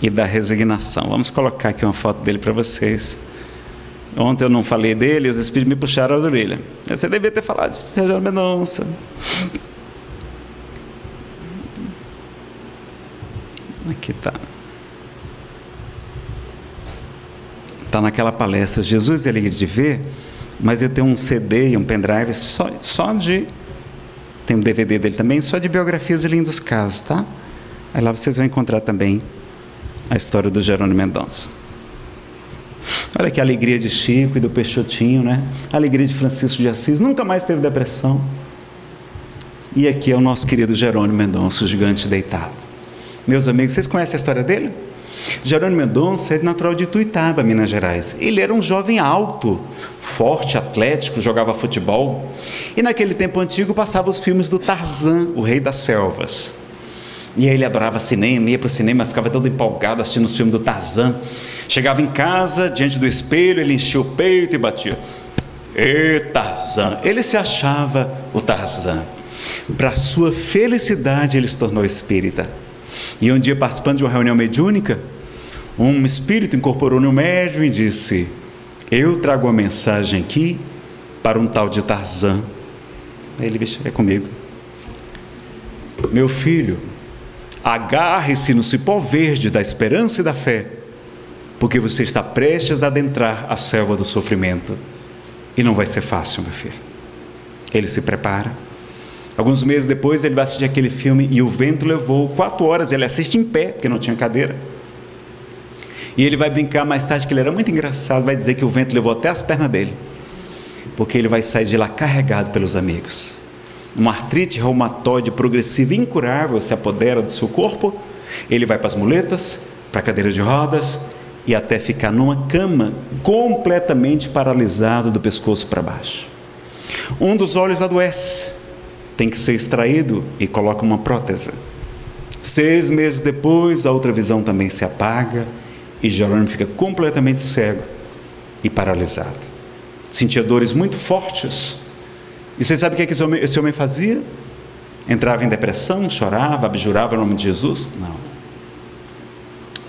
e da resignação. Vamos colocar aqui uma foto dele para vocês. Ontem eu não falei dele, os espíritos me puxaram a orelha. Você devia ter falado de Jerônimo Mendonça. Aqui está. Está naquela palestra Jesus é Alegria de Ver, mas eu tenho um C D e um pendrive só, só de... Tem um D V D dele também, só de biografias e lindos casos, tá? Aí lá vocês vão encontrar também a história do Jerônimo Mendonça. Olha que alegria de Chico e do Peixotinho, né? A alegria de Francisco de Assis, nunca mais teve depressão. E aqui é o nosso querido Jerônimo Mendonça, o gigante deitado. meus amigos, vocês conhecem a história dele? Jerônimo Mendonça é natural de Ituiutaba, Minas Gerais. Ele era um jovem alto, forte, atlético, jogava futebol. E naquele tempo antigo passava os filmes do Tarzan, o Rei das Selvas. E aí ele adorava cinema, ia para o cinema, ficava todo empolgado assistindo os filmes do Tarzan. Chegava em casa, diante do espelho, ele enchia o peito e batia: "Ê, Tarzan!" Ele se achava o Tarzan. Para sua felicidade, ele se tornou espírita. E um dia, participando de uma reunião mediúnica, um espírito incorporou no médium e disse: "Eu trago uma mensagem aqui para um tal de Tarzan." Aí ele: "Bicho, é comigo. Meu filho, agarre-se no cipó verde da esperança e da fé, porque você está prestes a adentrar a selva do sofrimento. E não vai ser fácil, meu filho." Ele se prepara. Alguns meses depois ele vai assistir aquele filme E o Vento Levou. Quatro horas ele assiste em pé, porque não tinha cadeira. E ele vai brincar mais tarde que ele era muito engraçado, vai dizer que o vento levou até as pernas dele, porque ele vai sair de lá carregado pelos amigos. Uma artrite reumatoide progressiva incurável se apodera do seu corpo. Ele vai para as muletas, para a cadeira de rodas, e até ficar numa cama, completamente paralisado do pescoço para baixo. Um dos olhos adoece, tem que ser extraído e coloca uma prótese. Seis meses depois, a outra visão também se apaga e Jerônimo fica completamente cego e paralisado. Sentia dores muito fortes. E vocês sabem o que esse homem, esse homem fazia? Entrava em depressão, chorava, abjurava o nome de Jesus? Não.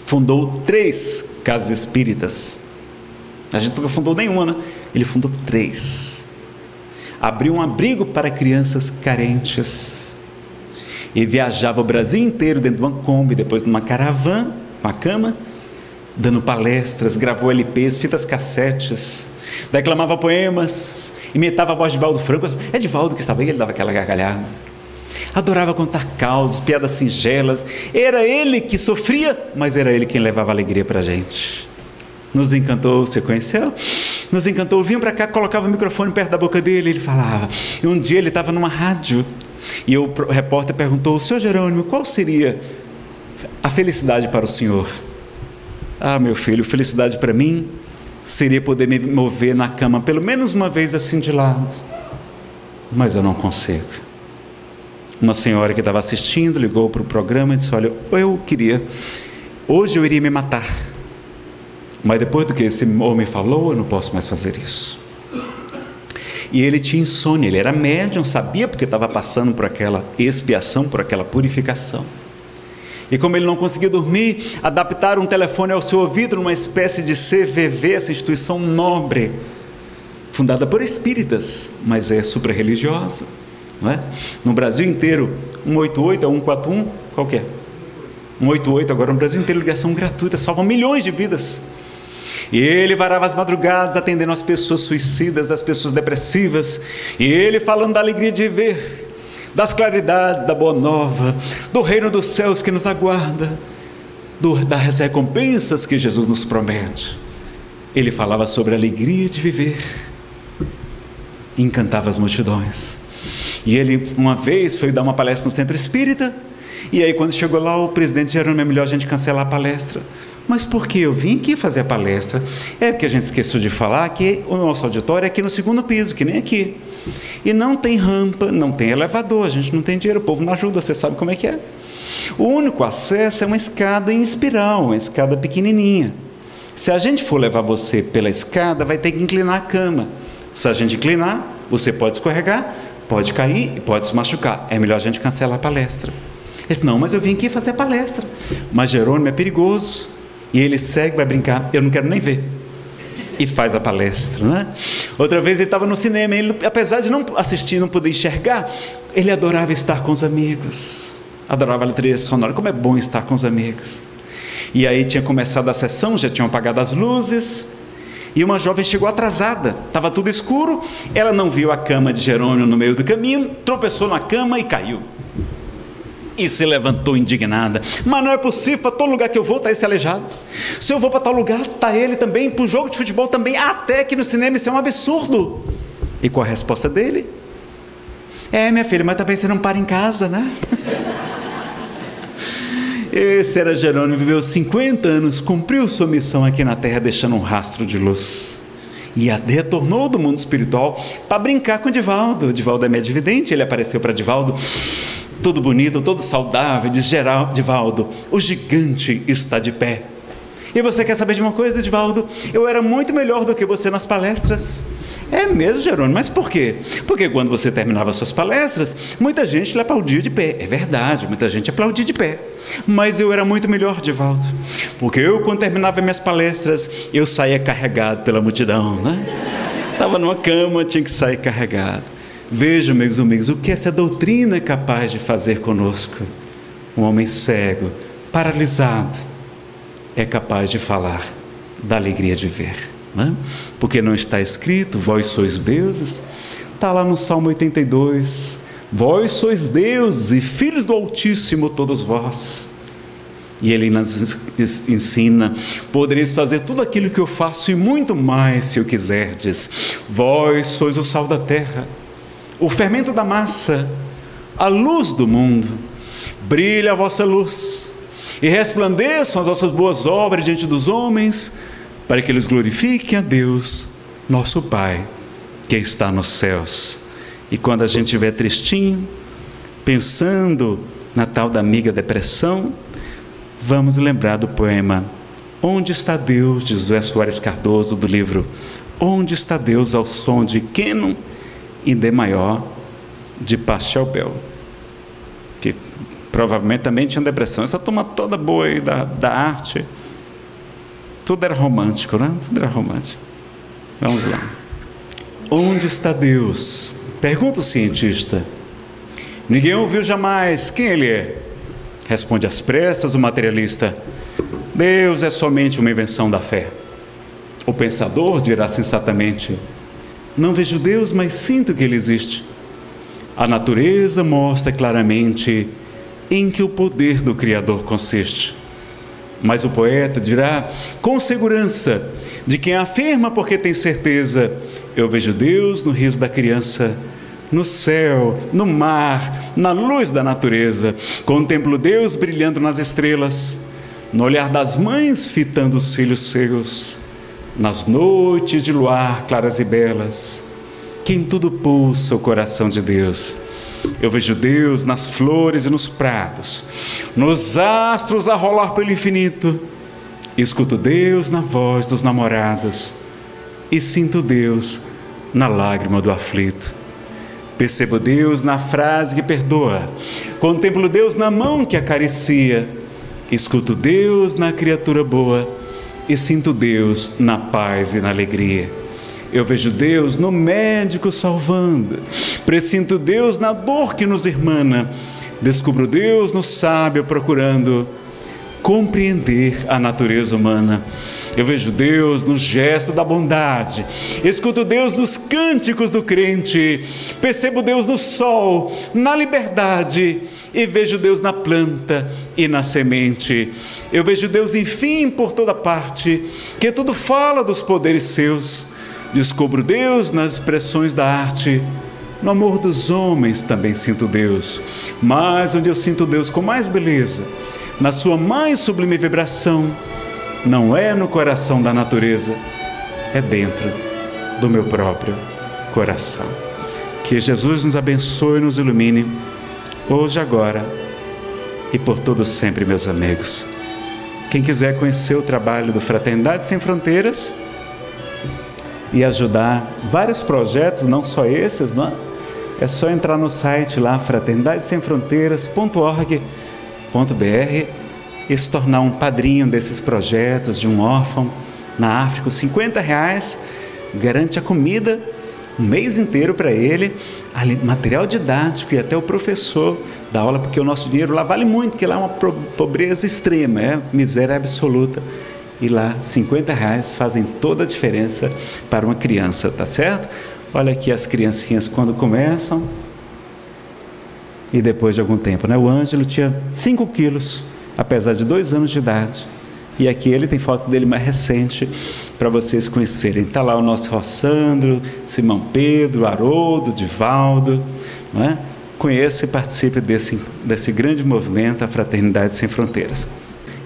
Fundou três casas espíritas. A gente nunca fundou nenhuma, né? Ele fundou três. Abriu um abrigo para crianças carentes. E viajava o Brasil inteiro dentro de uma Kombi, depois de uma caravana, uma cama, dando palestras, gravou L Ps, fitas cassetes, declamava poemas, imitava a voz de Edvaldo Franco. Edvaldo que estava aí, ele dava aquela gargalhada. Adorava contar causos, piadas singelas. Era ele que sofria, mas era ele quem levava alegria para a gente. Nos encantou, você conheceu? Nos encantou, vinha para cá, colocava o microfone perto da boca dele, ele falava. E um dia ele estava numa rádio, e o repórter perguntou: "Senhor Jerônimo, qual seria a felicidade para o senhor?" "Ah, meu filho, felicidade para mim seria poder me mover na cama pelo menos uma vez assim de lado, mas eu não consigo." Uma senhora que estava assistindo ligou para o programa e disse: "Olha, eu queria, hoje eu iria me matar, mas depois do que esse homem falou, eu não posso mais fazer isso." E ele tinha insônia, ele era médium, sabia porque estava passando por aquela expiação, por aquela purificação. E como ele não conseguia dormir, adaptaram um telefone ao seu ouvido numa espécie de C V V, essa instituição nobre, fundada por espíritas, mas é supra-religiosa, não é? No Brasil inteiro, um oito oito, um quatro um, qual que é? um oito oito, agora no Brasil inteiro, ligação gratuita, salva milhões de vidas. E ele varava as madrugadas, atendendo as pessoas suicidas, as pessoas depressivas, e ele falando da alegria de viver, das claridades da boa nova, do reino dos céus que nos aguarda, do, das recompensas que Jesus nos promete. Ele falava sobre a alegria de viver, encantava as multidões. E ele uma vez foi dar uma palestra no centro espírita, e aí quando chegou lá o presidente: "Jerônimo, é melhor a gente cancelar a palestra." "Mas por que? Eu vim aqui fazer a palestra." "É porque a gente esqueceu de falar que o nosso auditório é aqui no segundo piso, que nem aqui, e não tem rampa, não tem elevador, a gente não tem dinheiro, o povo não ajuda, você sabe como é que é. O único acesso é uma escada em espiral, uma escada pequenininha. Se a gente for levar você pela escada, vai ter que inclinar a cama. Se a gente inclinar, você pode escorregar, pode cair e pode se machucar. É melhor a gente cancelar a palestra." Ele disse: "Não, mas eu vim aqui fazer a palestra." "Mas Jerônimo, é perigoso." E ele segue, vai brincar: "Eu não quero nem ver." E faz a palestra, né? Outra vez ele estava no cinema, ele, apesar de não assistir, não poder enxergar, ele adorava estar com os amigos, adorava a trilha sonora, como é bom estar com os amigos. E aí tinha começado a sessão, já tinham apagado as luzes, e uma jovem chegou atrasada, estava tudo escuro, ela não viu a cama de Jerônimo no meio do caminho, tropeçou na cama e caiu. E se levantou indignada: "Mas não é possível, para todo lugar que eu vou está esse aleijado, se eu vou para tal lugar está ele também, para o jogo de futebol também, até que no cinema, isso é um absurdo." E qual a resposta dele? "É, minha filha, mas também você não para em casa, né?" Esse era Jerônimo, viveu cinquenta anos, cumpriu sua missão aqui na Terra, deixando um rastro de luz. E retornou do mundo espiritual para brincar com o Divaldo. O Divaldo é médio vidente, ele apareceu para Divaldo, todo bonito, todo saudável, diz: Geral, Divaldo, o gigante está de pé. E você quer saber de uma coisa, Edvaldo? Eu era muito melhor do que você nas palestras. É mesmo, Jerônimo, mas por quê? Porque quando você terminava suas palestras, muita gente lhe aplaudia de pé. É verdade, muita gente aplaudia de pé. Mas eu era muito melhor, Edvaldo, porque eu, quando terminava minhas palestras, eu saía carregado pela multidão, né? Estava numa cama, tinha que sair carregado. Vejam, meus amigos, o que essa doutrina é capaz de fazer conosco. Um homem cego, paralisado, é capaz de falar da alegria de viver, né? Porque não está escrito: vós sois deuses. Está lá no Salmo oitenta e dois: vós sois deuses e filhos do Altíssimo todos vós. E ele nos ensina: podereis fazer tudo aquilo que eu faço e muito mais se eu quiserdes. Vós sois o sal da terra, o fermento da massa, a luz do mundo. Brilha a vossa luz e resplandeçam as nossas boas obras diante dos homens, para que eles glorifiquem a Deus, nosso Pai, que está nos céus. E quando a gente estiver tristinho, pensando na tal da amiga depressão, vamos lembrar do poema Onde Está Deus, de José Soares Cardoso, do livro Onde Está Deus, ao som de Quênon e Dê Maior, de Pachelbel Bel, que provavelmente também tinha depressão. Essa turma toda boa aí da, da arte, tudo era romântico, né? Tudo era romântico. Vamos lá. Onde está Deus? Pergunta o cientista. Ninguém ouviu jamais. Quem ele é? Responde às pressas o materialista. Deus é somente uma invenção da fé. O pensador dirá sensatamente: não vejo Deus, mas sinto que ele existe. A natureza mostra claramente em que o poder do Criador consiste. Mas o poeta dirá com segurança de quem afirma, porque tem certeza: eu vejo Deus no riso da criança, no céu, no mar, na luz da natureza. Contemplo Deus brilhando nas estrelas, no olhar das mães fitando os filhos seus, nas noites de luar claras e belas, que em tudo pulsa o coração de Deus. Eu vejo Deus nas flores e nos pratos, nos astros a rolar pelo infinito. Escuto Deus na voz dos namorados e sinto Deus na lágrima do aflito. Percebo Deus na frase que perdoa, contemplo Deus na mão que acaricia. Escuto Deus na criatura boa e sinto Deus na paz e na alegria. Eu vejo Deus no médico salvando, pressinto Deus na dor que nos irmana, descubro Deus no sábio procurando compreender a natureza humana. Eu vejo Deus no gesto da bondade, escuto Deus nos cânticos do crente, percebo Deus no sol, na liberdade, e vejo Deus na planta e na semente. Eu vejo Deus, enfim, por toda parte, que tudo fala dos poderes seus. Descubro Deus nas expressões da arte, no amor dos homens também sinto Deus, mas onde eu sinto Deus com mais beleza, na sua mais sublime vibração, não é no coração da natureza, é dentro do meu próprio coração. Que Jesus nos abençoe e nos ilumine, hoje, agora e por todo sempre, meus amigos. Quem quiser conhecer o trabalho do Fraternidade Sem Fronteiras e ajudar vários projetos, não só esses, não é? É só entrar no site lá, fraternidade sem fronteiras ponto org ponto br, e se tornar um padrinho desses projetos, de um órfão na África. Cinquenta reais garante a comida um mês inteiro para ele, material didático e até o professor da aula, porque o nosso dinheiro lá vale muito, porque lá é uma pobreza extrema, é miséria absoluta. E lá, cinquenta reais fazem toda a diferença para uma criança, tá certo? Olha aqui as criancinhas quando começam. E depois de algum tempo, né? O Ângelo tinha cinco quilos, apesar de dois anos de idade. E aqui ele tem foto dele mais recente, para vocês conhecerem. Está lá o nosso Rossandro, Simão Pedro, Haroldo, Divaldo, né? conheça e participe desse, desse grande movimento, a Fraternidade Sem Fronteiras.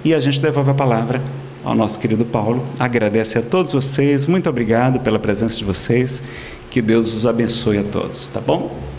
E a gente devolve a palavra ao nosso querido Paulo. Agradece a todos vocês, muito obrigado pela presença de vocês, que Deus os abençoe a todos, tá bom?